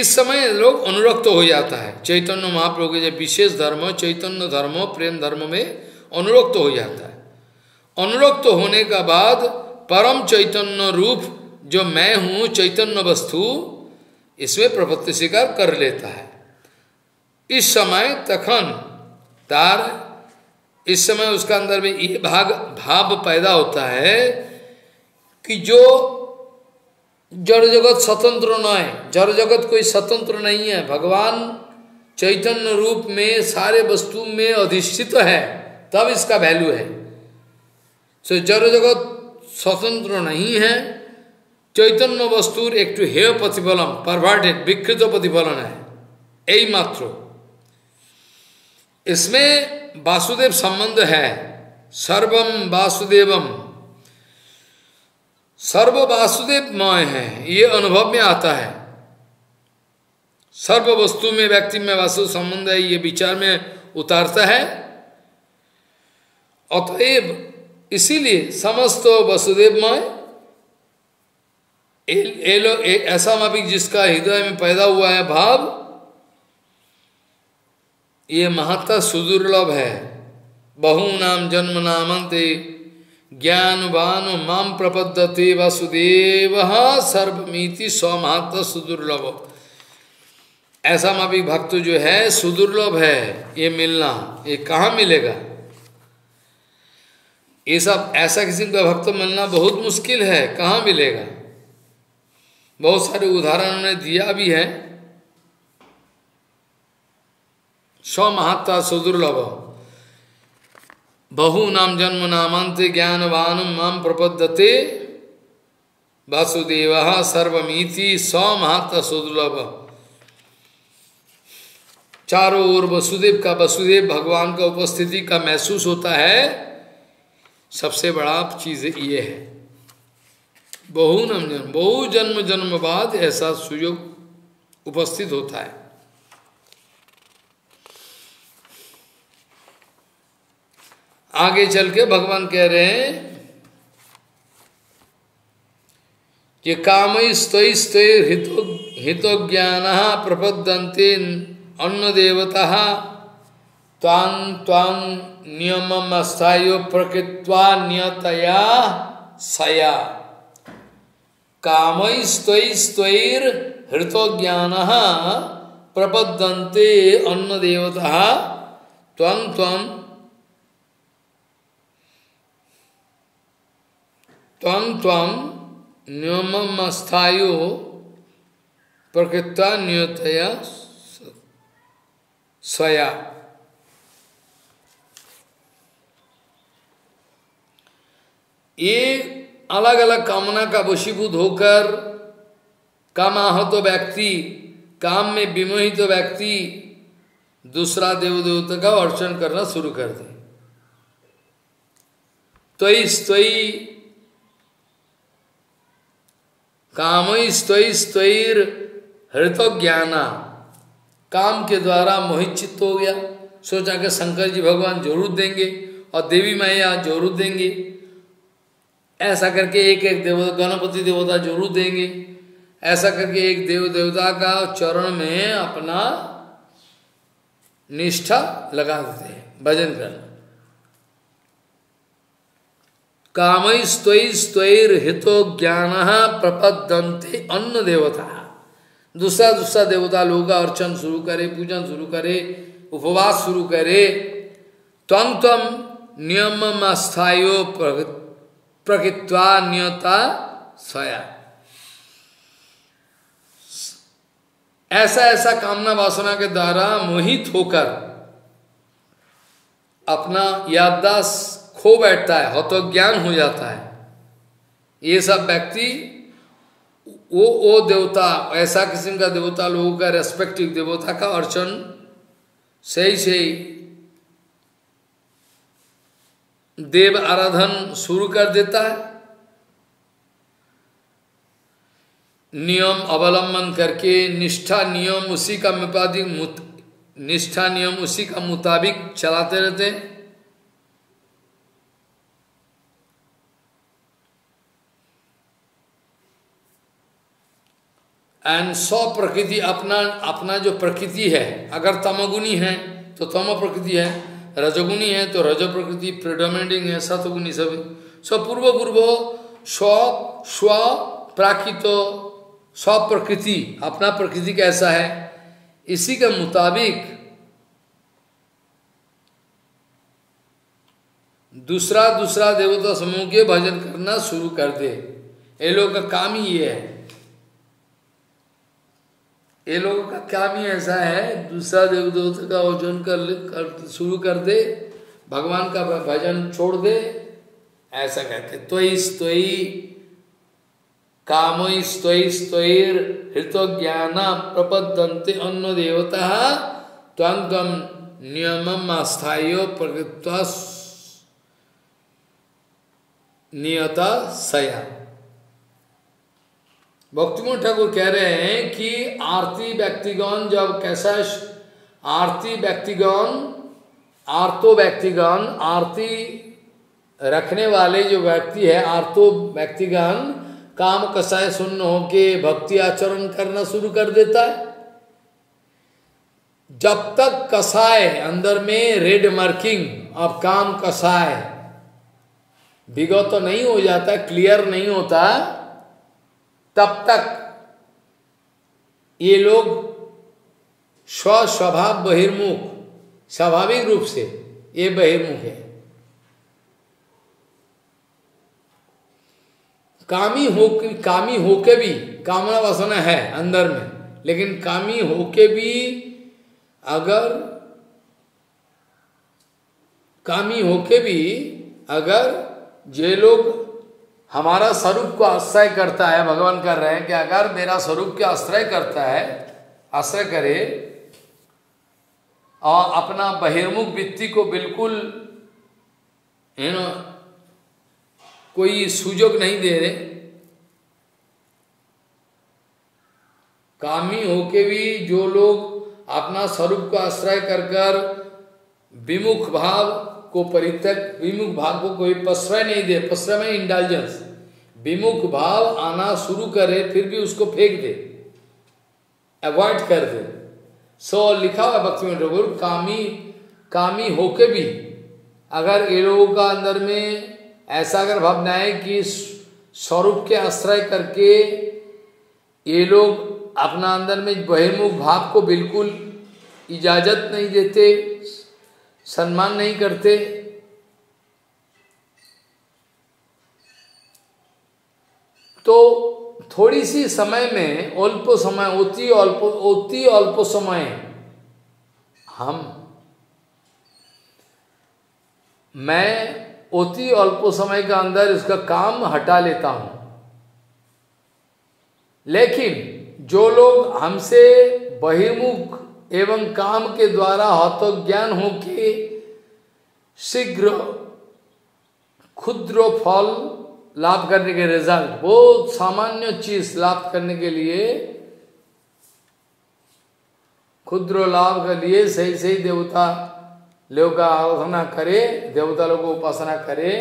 इस समय लोग अनुरक्त हो जाता है, चैतन्य महाप्रभु के जो विशेष धर्म चैतन्य धर्म प्रेम धर्म में अनुरक्त हो जाता है। अनुरक्त होने का बाद परम चैतन्य रूप जो मैं हूँ चैतन्य वस्तु, इसमें प्रपत्ति स्वीकार कर लेता है। इस समय तखन तार इस समय उसका अंदर में ये भाग भाव पैदा होता है कि जो जड़ जगत स्वतंत्र न है, जड़ जगत कोई स्वतंत्र नहीं है, भगवान चैतन्य रूप में सारे वस्तु में अधिष्ठित है, तब इसका वैल्यू है। सो जड़ जगत स्वतंत्र नहीं है, चैतन्य वस्तु एक तो हेय प्रतिफलम परवर्टेड विकृत प्रतिफलन है, यही मात्र इसमें वासुदेव संबंध है। सर्वम वासुदेवम सर्व वासुदेवमय है, ये अनुभव में आता है। सर्व वस्तु में व्यक्ति में वासुदेव संबंध है, ये विचार में उतारता है। अतएव इसीलिए समस्त वासुदेवमय एलो ए, ऐसा मापिक जिसका हृदय में पैदा हुआ है भाव, ये महत्ता सुदुर्लभ है। बहूनाम जन्म नामंते ज्ञानवान माम प्रपद्यते वासुदेव सर्वमिति स्वमहत्व सुदुर्लभ। ऐसा मापिक भक्त जो है सुदुर्लभ है, ये मिलना ये कहाँ मिलेगा, ये सब ऐसा किसी का भक्त मिलना बहुत मुश्किल है, कहाँ मिलेगा। बहुत सारे उदाहरण उन्होंने दिया भी है। स्वमहत्व सुदुर्लभ बहूनाम जन्म नामांते ज्ञानवान माम प्रपद्यते वासुदेव सर्वमीति स्वमहत्व सुदुर्लभ। चारों ओर वसुदेव का वसुदेव भगवान का उपस्थिति का महसूस होता है, सबसे बड़ा चीज ये है। बहुनाम जन्म बहु जन्म जन्म बाद ऐसा सुयोग उपस्थित होता है। आगे चल के भगवान कह रहे हैं कि कामय स्तय स्तय हितो हितो ज्ञान प्रपद्यन्ते अन्न देवता तां तां नियमम अस्थायो प्रकृत्वा नियतया सया। कामय स्तय स्तयर हितो ज्ञान प्रपद्यन्ते अन्न देवता त्वं त्वं तम त्वम न्योमस्थायो प्रकृता न्योतया स्वया। ये अलग अलग कामना का वशीभूत होकर कामाहत तो व्यक्ति, काम में विमोहित तो व्यक्ति दूसरा देवदेवता का अर्चन करना शुरू कर दे। त्वयि स्तोयि कामयि स्तोयि स्तोयिर हृतज्ञाना, काम के द्वारा मोहित चित्त हो गया, सोचा कि शंकर जी भगवान जरूर देंगे और देवी मैया जरूर देंगे, ऐसा करके एक एक देवता गणपति देवता जरूर देंगे, ऐसा करके एक देव देवता का चरण में अपना निष्ठा लगा देते हैं। भजन करना कामय स्तोयि स्तोयिर हितो ज्ञान प्रपद्यन्ते अन्य देवता। दूसरा दूसरा देवता लोग अर्चन शुरू करे, पूजन शुरू करे, उपवास शुरू करे। त्वं त्वं नियमम आस्थायो प्रकृत्वा न्योता स्वया। ऐसा ऐसा कामना वासना के द्वारा मोहित होकर अपना याददाश्त खो बैठता है, हतोज्ञान हो जाता है। ये सब व्यक्ति वो वो देवता, ऐसा किस्म का देवता लोगों का रेस्पेक्टिव देवता का अर्चन सही सही देव आराधन शुरू कर देता है। नियम अवलंबन करके निष्ठा नियम उसी का मुताबिक निष्ठा नियम उसी का मुताबिक चलाते रहते। एंड सौ प्रकृति अपना अपना जो प्रकृति है, अगर तमोगुणी है तो तमो प्रकृति है, रजोगुणी है तो रजो प्रकृति प्रेडोमिनेटिंग है, सतोगुणी सभी सब पूर्व पूर्व स्व स्व प्राकृत स्व प्रकृति, अपना प्रकृति कैसा है इसी के मुताबिक दूसरा दूसरा देवता समूह के भजन करना शुरू कर दे। ये लोग का काम ही ये है, ये लोगों का काम ही ऐसा है, दूसरा देवदेवता का अर्चन कर, कर शुरू कर दे, भगवान का भजन छोड़ दे। ऐसा कहते त्वयि स्तोयि कामयि स्तोयि स्तोयिर हृतज्ञान प्रपद्यन्ते अन्य देवता त्वं त्वं नियमम आस्थाय प्रकृत्वा नियता सया। भक्ति विनोद ठाकुर कह रहे हैं कि आरती व्यक्तिगण जब कैसा आरती व्यक्तिगण आर्तो व्यक्तिगण आरती रखने वाले जो व्यक्ति है, आर्तो व्यक्तिगण काम कसाय शून्य होके भक्ति आचरण करना शुरू कर देता है। जब तक कसाय अंदर में रेड मार्किंग ऑफ काम कसाय विगत तो नहीं हो जाता, क्लियर नहीं होता, तब तक ये लोग स्व स्वभाव बहिर्मुख, स्वाभाविक रूप से ये बहिर्मुख है, कामी हो कामी होके भी कामना वासना है अंदर में, लेकिन कामी होके भी अगर कामी होके भी अगर ये लोग हमारा स्वरूप को आश्रय करता है, भगवान कर रहे हैं कि अगर मेरा स्वरूप के आश्रय करता है, आश्रय करे और अपना बहिर्मुख वृत्ति को बिल्कुल यू नो कोई सुयोग नहीं दे रहे, कामी होके भी जो लोग अपना स्वरूप को आश्रय कर कर विमुख भाव को परित्यक, विमुख भाव को कोई प्रश्रय नहीं दे, प्रश्रय में इंडल्जेंस, विमुख भाव आना शुरू करे फिर भी उसको फेंक दे, अवॉइड कर दे। सो लिखा हुआ भक्ति में ठाकुर कामी कामी होके भी अगर ये लोगों का अंदर में ऐसा अगर भावना है कि स्वरूप के आश्रय करके ये लोग अपना अंदर में बहिर्मुख भाव को बिल्कुल इजाजत नहीं देते, सम्मान नहीं करते, तो थोड़ी सी समय में अल्प समय अति अल्प अति अल्प समय हम मैं अति अल्प समय के अंदर इसका काम हटा लेता हूं, लेकिन जो लोग हमसे बहिर्मुख एवं काम के द्वारा हतोज्ञान होके शीघ्र क्षुद्र फल लाभ करने के रिजल्ट बहुत सामान्य चीज लाभ करने के लिए क्षुद्र लाभ के लिए सही सही देवता लोग का आराधना करे, देवता लोग को उपासना करे,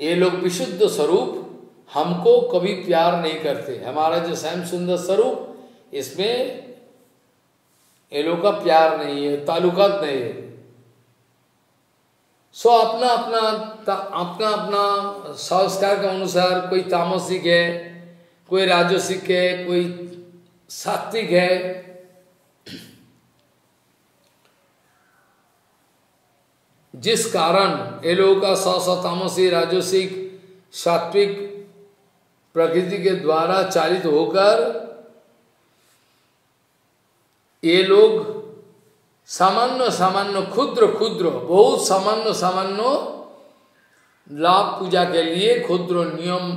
ये लोग विशुद्ध स्वरूप हमको कभी प्यार नहीं करते। हमारा जो श्याम सुंदर स्वरूप इसमें ये लोग का प्यार नहीं है, ताल्लुकात नहीं है। सो अपना अपना अपना अपना संस्कार के अनुसार कोई तामसिक है, कोई राजसिक है, कोई सात्विक है। जिस कारण ये लोगों का सौ तामसिक राजसिक सात्विक प्रकृति के द्वारा चालित होकर ये लोग सामान्य सामान्य क्षुद्र क्षुद्र बहुत सामान्य सामान्य लाभ पूजा के लिए क्षुद्र नियम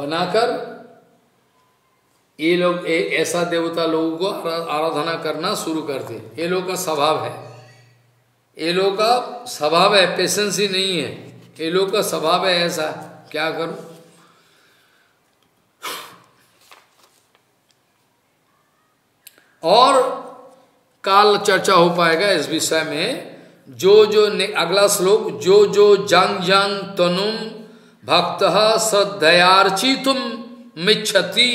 बनाकर ये लोग ऐसा देवता लोगों को आराधना करना शुरू करते। ये लोग का स्वभाव है, ये लोग का स्वभाव है, पेशेंस ही नहीं है, ये लोग का स्वभाव है ऐसा, क्या करूं। और काल चर्चा हो पाएगा इस विषय में। जो जो अगला श्लोक जो जो जंग जंग तनुम भक्त श्रद्धयार्चितुम मिच्छति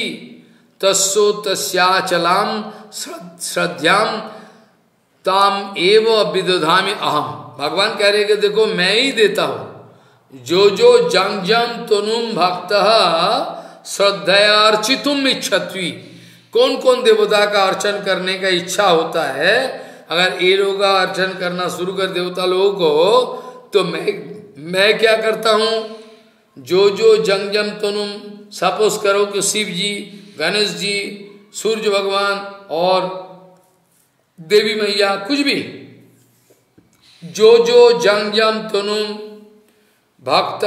तस्सो तस्याचलाम श्रद्धाम ताम एव विदधामि अहम। भगवान कह रहे कि देखो मैं ही देता हूँ। जो जो जंग जंग तनुम भक्त श्रद्धयार्चितुम इच्छति, कौन कौन देवता का अर्चन करने का इच्छा होता है, अगर ये लोग का अर्चन करना शुरू कर देवता लोगों को, तो मैं मैं क्या करता हूँ, जो जो जंगजम तनुम, सपोज करो कि शिव जी, गणेश जी, सूर्य भगवान और देवी मैया, कुछ भी, जो जो जंगजम तनुम भक्त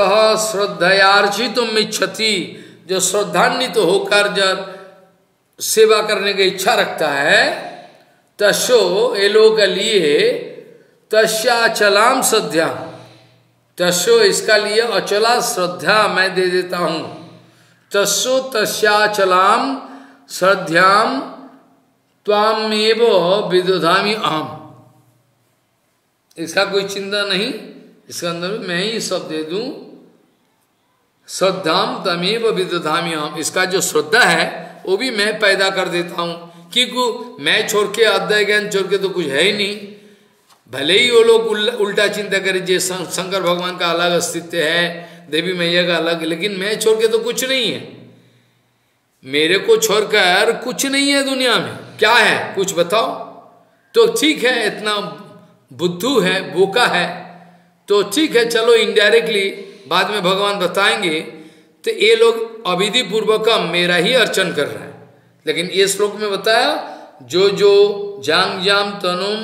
श्रद्धयार्चितुम इच्छति, जो श्रद्धान्वित तो होकर जब सेवा करने की इच्छा रखता है, तशो ये लोगों के लिए तस्याचलाम श्रद्धा, तशो इसका लिए अचला श्रद्धा मैं दे देता हूँ। तस्सो तस्याचलाम श्रद्धाम त्वामेव विदधामि अहम। इसका कोई चिंता नहीं, इसके अंदर मैं ही सब दे दूँ। श्रद्धाम तमेव विदधामि अहम, इसका जो श्रद्धा है वो भी मैं पैदा कर देता हूँ, क्योंकि मैं छोड़ के अध्याय ज्ञान छोड़ के तो कुछ है ही नहीं। भले ही वो लोग उल, उल्टा चिंता करें, जैसे शंकर भगवान का अलग अस्तित्व है, देवी मैया का अलग, लेकिन मैं छोड़ के तो कुछ नहीं है। मेरे को छोड़कर कुछ नहीं है दुनिया में, क्या है कुछ बताओ। तो ठीक है, इतना बुद्धू है, बोका है, तो ठीक है, चलो इनडायरेक्टली बाद में भगवान बताएंगे। तो ये लोग अविधि पूर्वक मेरा ही अर्चन कर रहे हैं। लेकिन ये श्लोक में बताया जो जो जांग जाम तनुम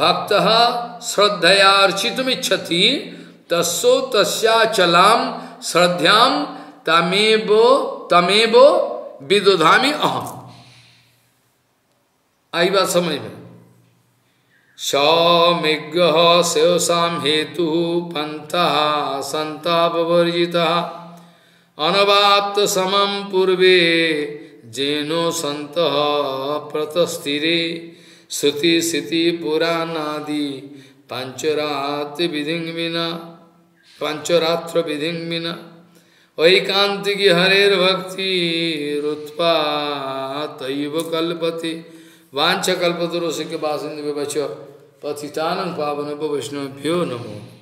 भक्त श्रद्धया अर्चितुम इच्छति तस्सो तस्याचलाम श्रद्धाम तमेव तमेव विदधामि अहम। आई बात समझ में। सौमिग्रह सेवसाम हेतु पंथा संतापवर्जिता अनवाप्त समम पूर्वे जेनो संत प्रतस्थिरे श्रुति स्थिति पुराणादि पंचरात्र विधिं विना पंचरात्र विधिं विना ऐकांतिकी हरेर भक्ति रुत्पातैव कल्पते वांछा कल्पतरुषिके वासिन्दिभ्यो पतितानां पावनेभ्यो वैष्णवेभ्यो नमो।